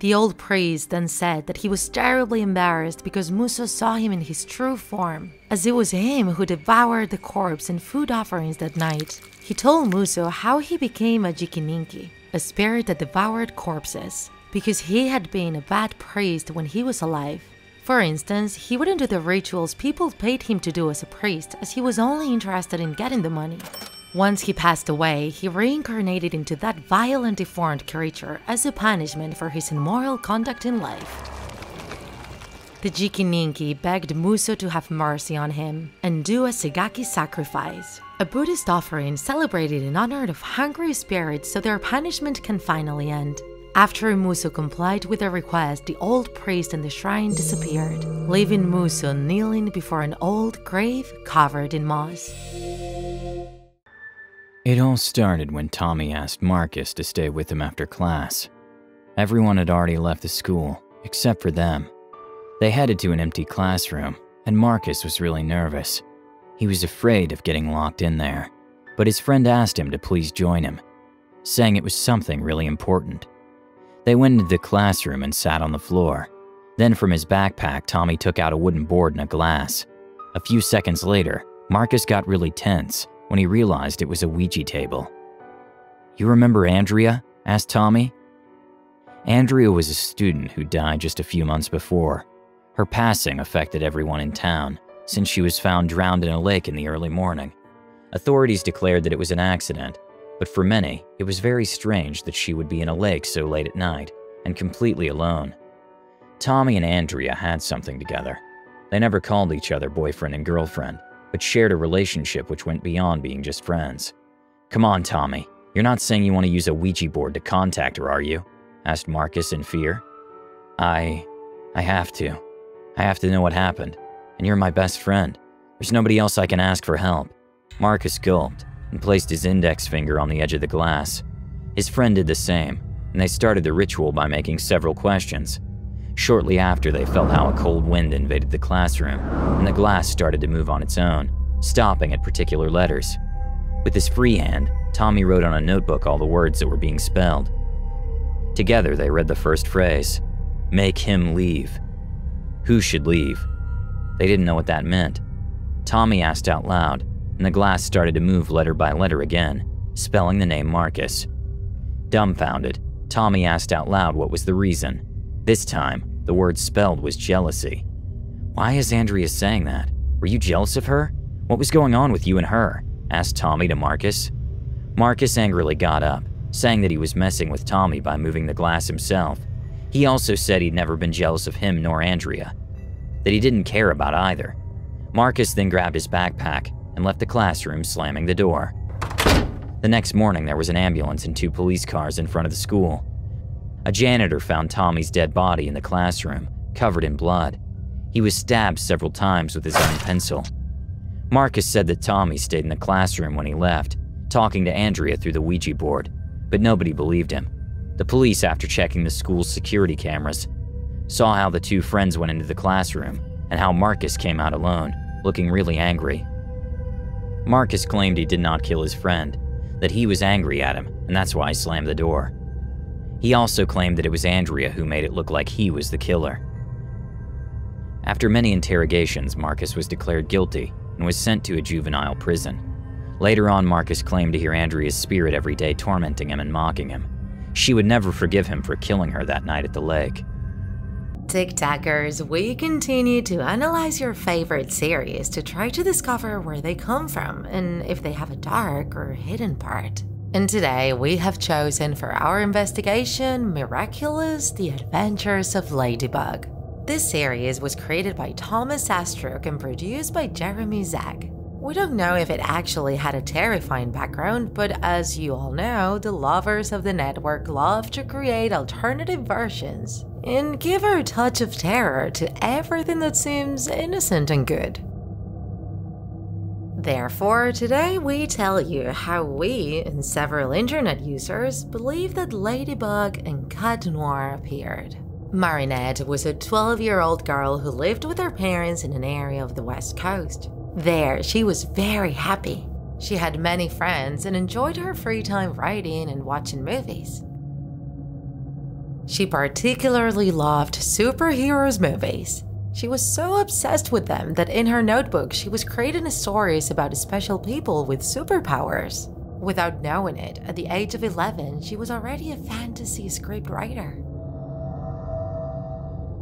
The old priest then said that he was terribly embarrassed because Musō saw him in his true form, as it was him who devoured the corpse and food offerings that night. He told Musō how he became a Jikininki, a spirit that devoured corpses, because he had been a bad priest when he was alive. For instance, he wouldn't do the rituals people paid him to do as a priest, as he was only interested in getting the money. Once he passed away, he reincarnated into that violent, deformed creature as a punishment for his immoral conduct in life. The Jikininki begged Musō to have mercy on him and do a Segaki sacrifice, a Buddhist offering celebrated in honor of hungry spirits so their punishment can finally end. After Musō complied with the request, the old priest and the shrine disappeared, leaving Musō kneeling before an old grave covered in moss. It all started when Tommy asked Marcus to stay with him after class. Everyone had already left the school, except for them. They headed to an empty classroom, and Marcus was really nervous. He was afraid of getting locked in there, but his friend asked him to please join him, saying it was something really important. They went into the classroom and sat on the floor. Then from his backpack, Tommy took out a wooden board and a glass. A few seconds later, Marcus got really tense when he realized it was a Ouija table. "You remember Andrea?" asked Tommy. Andrea was a student who died just a few months before. Her passing affected everyone in town, since she was found drowned in a lake in the early morning. Authorities declared that it was an accident, but for many, it was very strange that she would be in a lake so late at night, and completely alone. Tommy and Andrea had something together. They never called each other boyfriend and girlfriend, but shared a relationship which went beyond being just friends. "Come on, Tommy, you're not saying you want to use a Ouija board to contact her, are you?" asked Marcus in fear. I have to. I have to know what happened, and you're my best friend. There's nobody else I can ask for help." Marcus gulped and placed his index finger on the edge of the glass. His friend did the same, and they started the ritual by making several questions. Shortly after, they felt how a cold wind invaded the classroom, and the glass started to move on its own, stopping at particular letters. With his free hand, Tommy wrote on a notebook all the words that were being spelled. Together, they read the first phrase, "Make him leave." Who should leave? They didn't know what that meant. Tommy asked out loud, and the glass started to move letter by letter again, spelling the name Marcus. Dumbfounded, Tommy asked out loud what was the reason. This time, the word spelled was jealousy. "Why is Andrea saying that? Were you jealous of her? What was going on with you and her?" asked Tommy to Marcus. Marcus angrily got up, saying that he was messing with Tommy by moving the glass himself. He also said he'd never been jealous of him nor Andrea, that he didn't care about either. Marcus then grabbed his backpack and left the classroom, slamming the door. The next morning, there was an ambulance and 2 police cars in front of the school. A janitor found Tommy's dead body in the classroom, covered in blood. He was stabbed several times with his own pencil. Marcus said that Tommy stayed in the classroom when he left, talking to Andrea through the Ouija board, but nobody believed him. The police, after checking the school's security cameras, saw how the 2 friends went into the classroom and how Marcus came out alone, looking really angry. Marcus claimed he did not kill his friend, that he was angry at him, and that's why he slammed the door. He also claimed that it was Andrea who made it look like he was the killer. After many interrogations, Marcus was declared guilty and was sent to a juvenile prison. Later on, Marcus claimed to hear Andrea's spirit every day tormenting him and mocking him. She would never forgive him for killing her that night at the lake. TikTakers, we continue to analyze your favorite series to try to discover where they come from and if they have a dark or hidden part. And today we have chosen for our investigation Miraculous: The Adventures of Ladybug. This series was created by Thomas Astruc and produced by Jeremy Zag. We don't know if it actually had a terrifying background, but as you all know, the lovers of the network love to create alternative versions and give her a touch of terror to everything that seems innocent and good. Therefore, today we tell you how we and several internet users believe that Ladybug and Cat Noir appeared. Marinette was a 12-year-old girl who lived with her parents in an area of the West Coast. There, she was very happy. She had many friends and enjoyed her free time writing and watching movies. She particularly loved superheroes movies. She was so obsessed with them that in her notebook she was creating stories about special people with superpowers. Without knowing it, at the age of 11, she was already a fantasy script writer.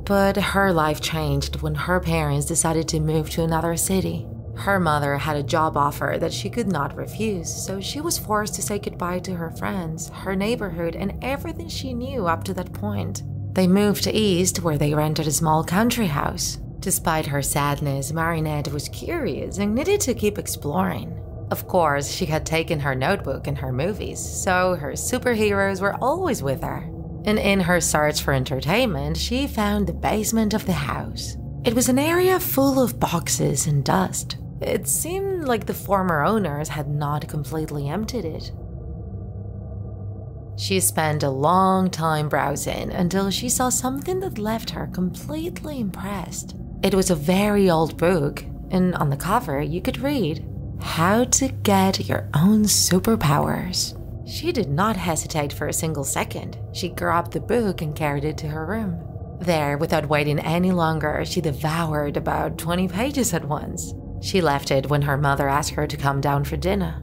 But her life changed when her parents decided to move to another city. Her mother had a job offer that she could not refuse, so she was forced to say goodbye to her friends, her neighborhood, and everything she knew up to that point. They moved east, where they rented a small country house. Despite her sadness, Marinette was curious and needed to keep exploring. Of course, she had taken her notebook and her movies, so her superheroes were always with her. And in her search for entertainment, she found the basement of the house. It was an area full of boxes and dust. It seemed like the former owners had not completely emptied it. She spent a long time browsing until she saw something that left her completely impressed. It was a very old book, and on the cover you could read, "How to Get Your Own Superpowers." She did not hesitate for a single second. She grabbed the book and carried it to her room. There, without waiting any longer, she devoured about 20 pages at once. She left it when her mother asked her to come down for dinner.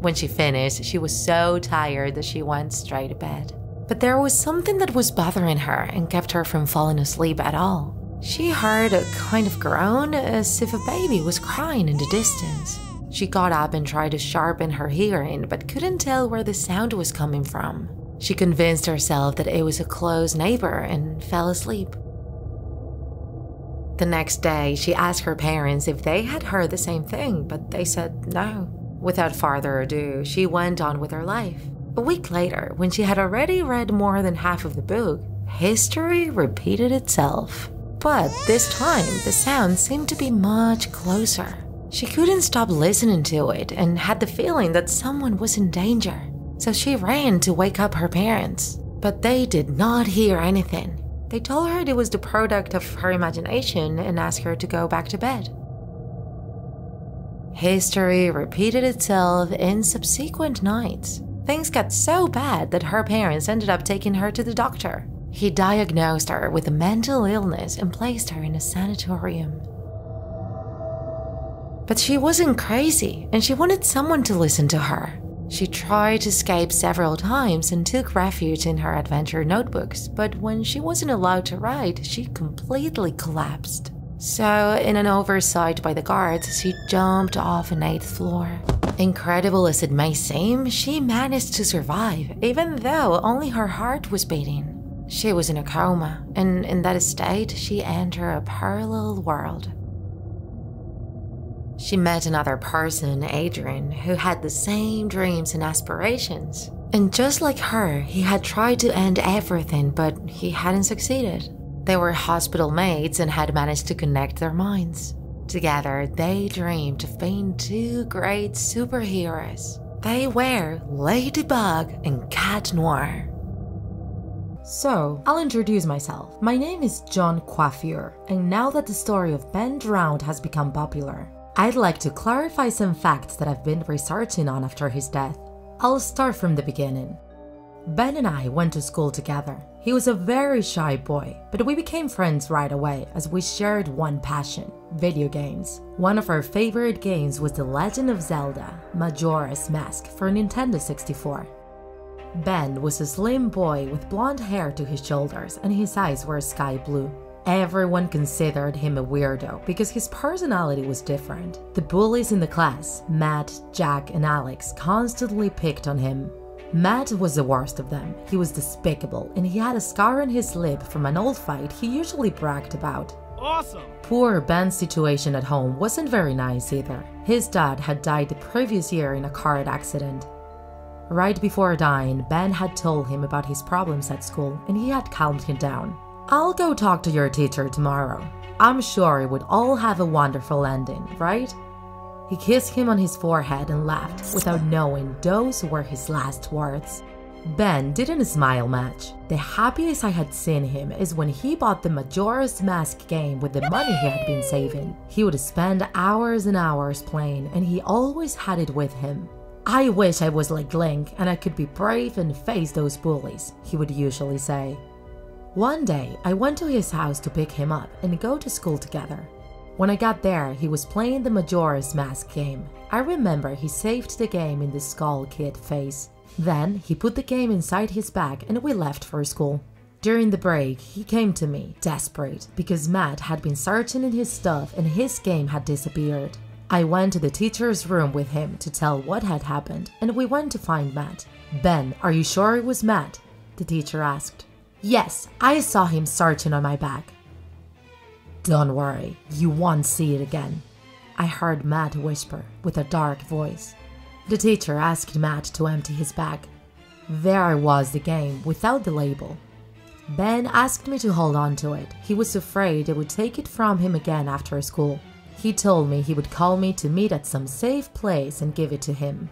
When she finished, she was so tired that she went straight to bed. But there was something that was bothering her and kept her from falling asleep at all. She heard a kind of groan as if a baby was crying in the distance. She got up and tried to sharpen her hearing but couldn't tell where the sound was coming from. She convinced herself that it was a close neighbor and fell asleep. The next day, she asked her parents if they had heard the same thing, but they said no. Without further ado, she went on with her life. A week later, when she had already read more than half of the book, history repeated itself. But this time, the sound seemed to be much closer. She couldn't stop listening to it and had the feeling that someone was in danger. So she ran to wake up her parents, but they did not hear anything. They told her it was the product of her imagination and asked her to go back to bed. History repeated itself in subsequent nights. Things got so bad that her parents ended up taking her to the doctor. He diagnosed her with a mental illness and placed her in a sanatorium. But she wasn't crazy, and she wanted someone to listen to her. She tried to escape several times and took refuge in her adventure notebooks, but when she wasn't allowed to write, she completely collapsed. So, in an oversight by the guards, she jumped off an 8th floor. Incredible as it may seem, she managed to survive, even though only her heart was beating. She was in a coma, and in that state, she entered a parallel world. She met another person, Adrian, who had the same dreams and aspirations. And just like her, he had tried to end everything, but he hadn't succeeded. They were hospital mates and had managed to connect their minds. Together, they dreamed of being two great superheroes. They were Ladybug and Cat Noir. So, I'll introduce myself. My name is John Coiffure, and now that the story of Ben Drowned has become popular, I'd like to clarify some facts that I've been researching on after his death. I'll start from the beginning. Ben and I went to school together. He was a very shy boy, but we became friends right away as we shared one passion: video games. One of our favorite games was The Legend of Zelda: Majora's Mask for Nintendo 64. Ben was a slim boy with blonde hair to his shoulders and his eyes were sky blue. Everyone considered him a weirdo because his personality was different. The bullies in the class, Matt, Jack, and Alex, constantly picked on him. Matt was the worst of them. He was despicable and he had a scar on his lip from an old fight he usually bragged about. Awesome! Poor Ben's situation at home wasn't very nice either. His dad had died the previous year in a car accident. Right before dying, Ben had told him about his problems at school and he had calmed him down. "I'll go talk to your teacher tomorrow. I'm sure it would all have a wonderful ending, right?" He kissed him on his forehead and laughed, without knowing those were his last words. Ben didn't smile much. The happiest I had seen him is when he bought the Majora's Mask game with the money he had been saving. He would spend hours and hours playing, and he always had it with him. "I wish I was like Link and I could be brave and face those bullies," he would usually say. One day, I went to his house to pick him up and go to school together. When I got there, he was playing the Majora's Mask game. I remember he saved the game in the Skull Kid phase. Then, he put the game inside his bag and we left for school. During the break, he came to me, desperate, because Matt had been searching in his stuff and his game had disappeared. I went to the teacher's room with him to tell what had happened, and we went to find Matt. "Ben, are you sure it was Matt?" the teacher asked. "Yes, I saw him searching on my bag." "Don't worry, you won't see it again," I heard Matt whisper with a dark voice. The teacher asked Matt to empty his bag. There was the game without the label. Ben asked me to hold on to it. He was afraid they would take it from him again after school. He told me he would call me to meet at some safe place and give it to him.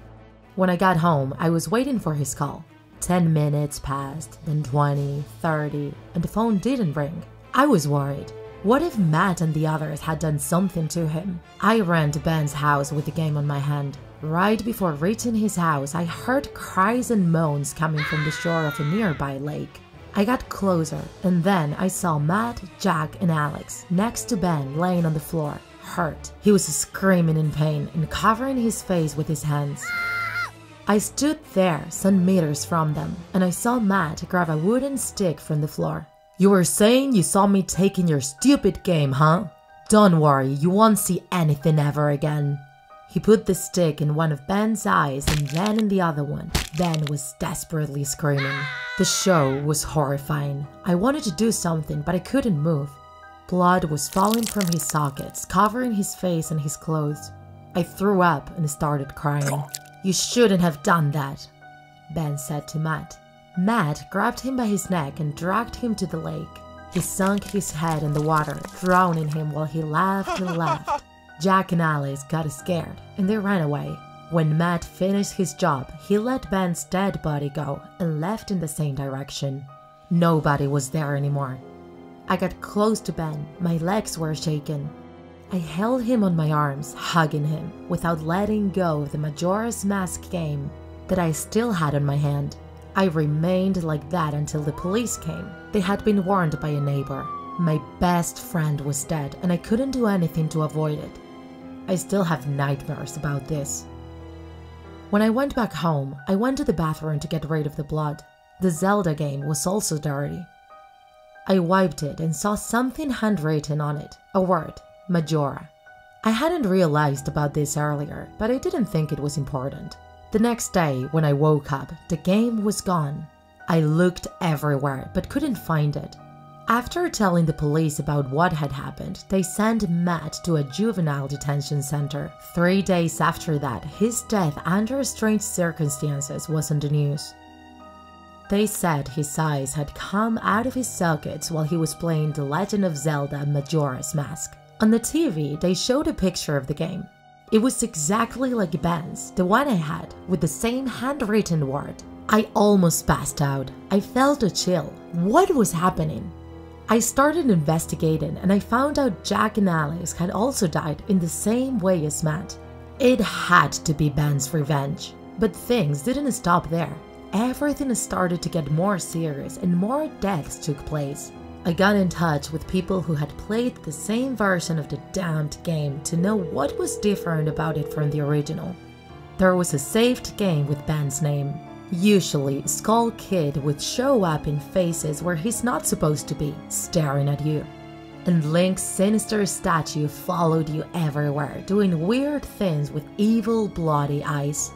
When I got home, I was waiting for his call. 10 minutes passed, then 20, 30, and the phone didn't ring. I was worried. What if Matt and the others had done something to him? I ran to Ben's house with the game on my hand. Right before reaching his house, I heard cries and moans coming from the shore of a nearby lake. I got closer, and then I saw Matt, Jack, and Alex next to Ben laying on the floor, hurt. He was screaming in pain and covering his face with his hands. I stood there some meters from them, and I saw Matt grab a wooden stick from the floor. You were saying you saw me taking your stupid game, huh? Don't worry, you won't see anything ever again. He put the stick in one of Ben's eyes and then in the other one. Ben was desperately screaming. The show was horrifying. I wanted to do something, but I couldn't move. Blood was falling from his sockets, covering his face and his clothes. I threw up and started crying. You shouldn't have done that, Ben said to Matt. Matt grabbed him by his neck and dragged him to the lake. He sunk his head in the water, drowning him while he laughed and laughed. Jack and Alex got scared, and they ran away. When Matt finished his job, he let Ben's dead body go and left in the same direction. Nobody was there anymore. I got close to Ben, my legs were shaking. I held him on my arms, hugging him, without letting go of the Majora's Mask game that I still had on my hand. I remained like that until the police came. They had been warned by a neighbor. My best friend was dead, and I couldn't do anything to avoid it. I still have nightmares about this. When I went back home, I went to the bathroom to get rid of the blood. The Zelda game was also dirty. I wiped it and saw something handwritten on it, a word, Majora. I hadn't realized about this earlier, but I didn't think it was important. The next day, when I woke up, the game was gone. I looked everywhere, but couldn't find it. After telling the police about what had happened, they sent Matt to a juvenile detention center. 3 days after that, his death under strange circumstances was on the news. They said his eyes had come out of his sockets while he was playing The Legend of Zelda: Majora's Mask. On the TV, they showed a picture of the game. It was exactly like Ben's, the one I had, with the same handwritten word. I almost passed out. I felt a chill. What was happening? I started investigating and I found out Jack and Alex had also died in the same way as Matt. It had to be Ben's revenge. But things didn't stop there. Everything started to get more serious and more deaths took place. I got in touch with people who had played the same version of the damned game to know what was different about it from the original. There was a saved game with Ben's name. Usually, Skull Kid would show up in faces where he's not supposed to be, staring at you. And Link's sinister statue followed you everywhere, doing weird things with evil, bloody eyes.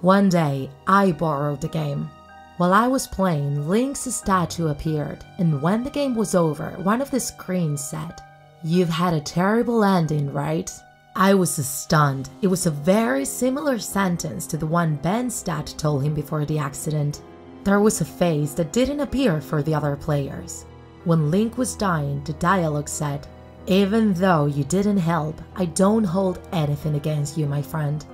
One day, I borrowed the game. While I was playing, Link's statue appeared, and when the game was over, one of the screens said, "You've had a terrible ending, right?" I was stunned. It was a very similar sentence to the one Ben's dad told him before the accident. There was a face that didn't appear for the other players. When Link was dying, the dialogue said, "Even though you didn't help, I don't hold anything against you, my friend."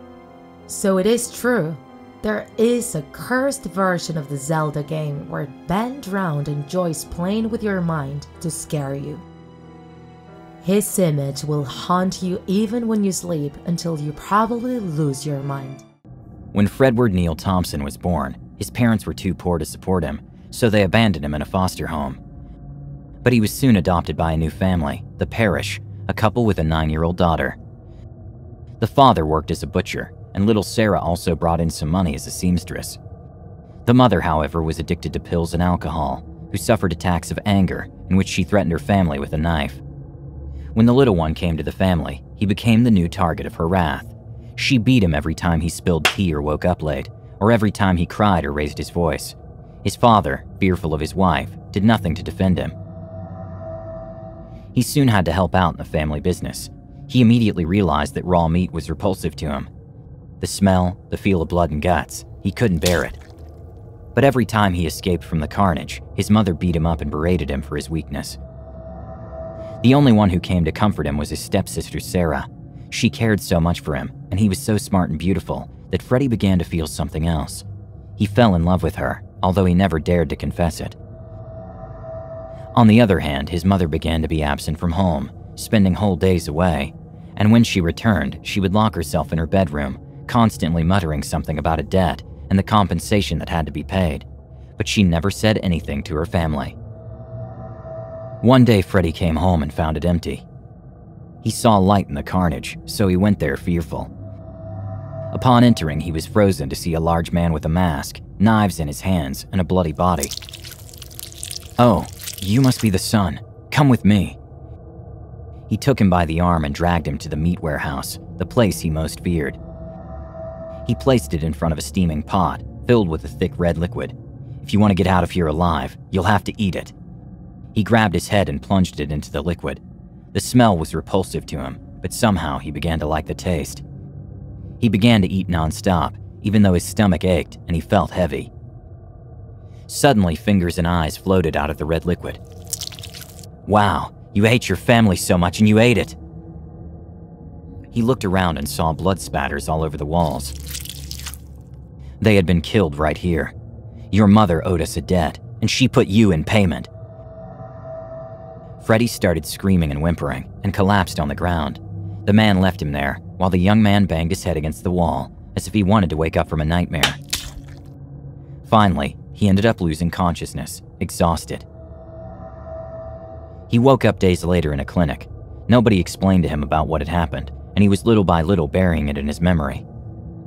So it is true. There is a cursed version of the Zelda game where Ben Drowned enjoys playing with your mind to scare you. His image will haunt you even when you sleep, until you probably lose your mind. When Fredward Neil Thompson was born, his parents were too poor to support him, so they abandoned him in a foster home. But he was soon adopted by a new family, the Parrish, a couple with a 9-year-old daughter. The father worked as a butcher, and little Sarah also brought in some money as a seamstress. The mother, however, was addicted to pills and alcohol, who suffered attacks of anger in which she threatened her family with a knife. When the little one came to the family, he became the new target of her wrath. She beat him every time he spilled tea or woke up late, or every time he cried or raised his voice. His father, fearful of his wife, did nothing to defend him. He soon had to help out in the family business. He immediately realized that raw meat was repulsive to him. The smell, the feel of blood and guts, he couldn't bear it. But every time he escaped from the carnage, his mother beat him up and berated him for his weakness. The only one who came to comfort him was his stepsister Sarah. She cared so much for him, and he was so smart and beautiful that Freddy began to feel something else. He fell in love with her, although he never dared to confess it. On the other hand, his mother began to be absent from home, spending whole days away, and when she returned, she would lock herself in her bedroom, constantly muttering something about a debt and the compensation that had to be paid, but she never said anything to her family. One day, Freddy came home and found it empty. He saw light in the carnage, so he went there fearful. Upon entering, he was frozen to see a large man with a mask, knives in his hands, and a bloody body. "Oh, You must be the son. Come with me. He took him by the arm and dragged him to the meat warehouse, the place he most feared. He placed it in front of a steaming pot, filled with a thick red liquid. If you want to get out of here alive, you'll have to eat it. He grabbed his head and plunged it into the liquid. The smell was repulsive to him, but somehow he began to like the taste. He began to eat nonstop, even though his stomach ached and he felt heavy. Suddenly, fingers and eyes floated out of the red liquid. Wow, you hate your family so much and you ate it. He looked around and saw blood spatters all over the walls. They had been killed right here. Your mother owed us a debt, and she put you in payment. Freddy started screaming and whimpering, and collapsed on the ground. The man left him there, while the young man banged his head against the wall, as if he wanted to wake up from a nightmare. Finally, he ended up losing consciousness, exhausted. He woke up days later in a clinic. Nobody explained to him about what had happened, and he was little by little burying it in his memory.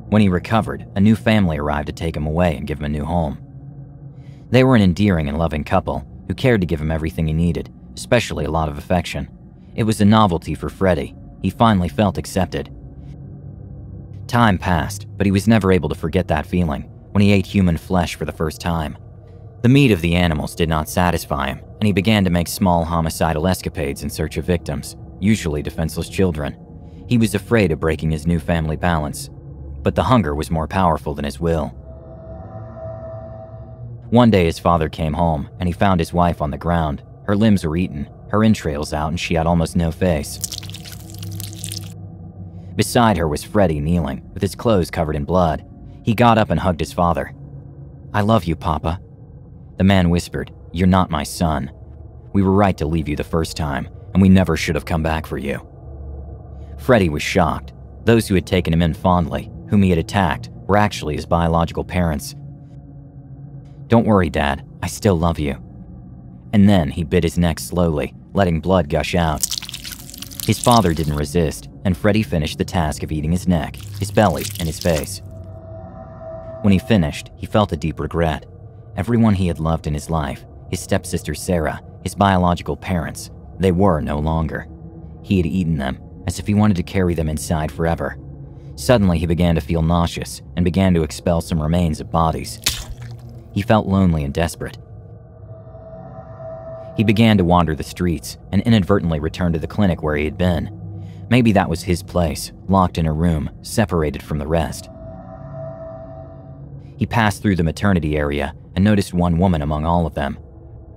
When he recovered, a new family arrived to take him away and give him a new home. They were an endearing and loving couple, who cared to give him everything he needed, especially a lot of affection. It was a novelty for Freddy. He finally felt accepted. Time passed, but he was never able to forget that feeling, when he ate human flesh for the first time. The meat of the animals did not satisfy him, and he began to make small homicidal escapades in search of victims, usually defenseless children. He was afraid of breaking his new family balance, but the hunger was more powerful than his will. One day his father came home, and he found his wife on the ground. Her limbs were eaten, her entrails out, and she had almost no face. Beside her was Freddy kneeling, with his clothes covered in blood. He got up and hugged his father. "I love you, Papa." The man whispered, "You're not my son. We were right to leave you the first time, and we never should have come back for you." Freddy was shocked. Those who had taken him in fondly, whom he had attacked, were actually his biological parents. "Don't worry, Dad. I still love you." And then he bit his neck slowly, letting blood gush out. His father didn't resist, and Freddy finished the task of eating his neck, his belly, and his face. When he finished, he felt a deep regret. Everyone he had loved in his life, his stepsister Sarah, his biological parents, they were no longer. He had eaten them, as if he wanted to carry them inside forever. Suddenly he began to feel nauseous and began to expel some remains of bodies. He felt lonely and desperate. He began to wander the streets and inadvertently returned to the clinic where he had been. Maybe that was his place, locked in a room, separated from the rest. He passed through the maternity area and noticed one woman among all of them.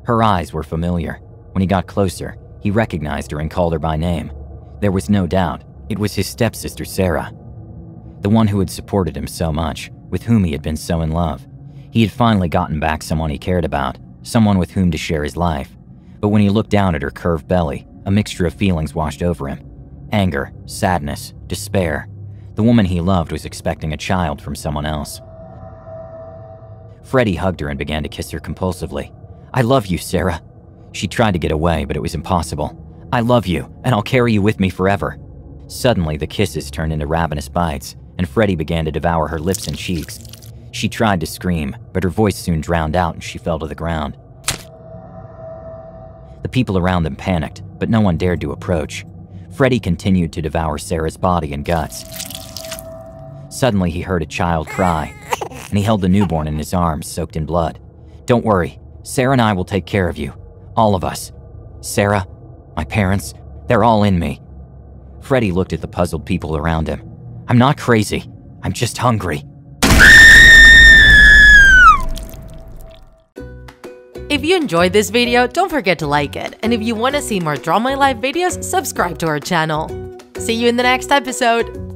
Her eyes were familiar. When he got closer, he recognized her and called her by name. There was no doubt, it was his stepsister Sarah, the one who had supported him so much, with whom he had been so in love. He had finally gotten back someone he cared about, someone with whom to share his life. But when he looked down at her curved belly, a mixture of feelings washed over him. Anger, sadness, despair. The woman he loved was expecting a child from someone else. Freddy hugged her and began to kiss her compulsively. "I love you, Sarah." She tried to get away, but it was impossible. "I love you, and I'll carry you with me forever." Suddenly, the kisses turned into ravenous bites, and Freddy began to devour her lips and cheeks. She tried to scream, but her voice soon drowned out and she fell to the ground. The people around them panicked, but no one dared to approach. Freddy continued to devour Sarah's body and guts. Suddenly, he heard a child cry, and he held the newborn in his arms, soaked in blood. "Don't worry, Sarah and I will take care of you. All of us. Sarah, my parents, they're all in me." Freddy looked at the puzzled people around him. "I'm not crazy. I'm just hungry." If you enjoyed this video, don't forget to like it. And if you want to see more Draw My Life videos, subscribe to our channel. See you in the next episode.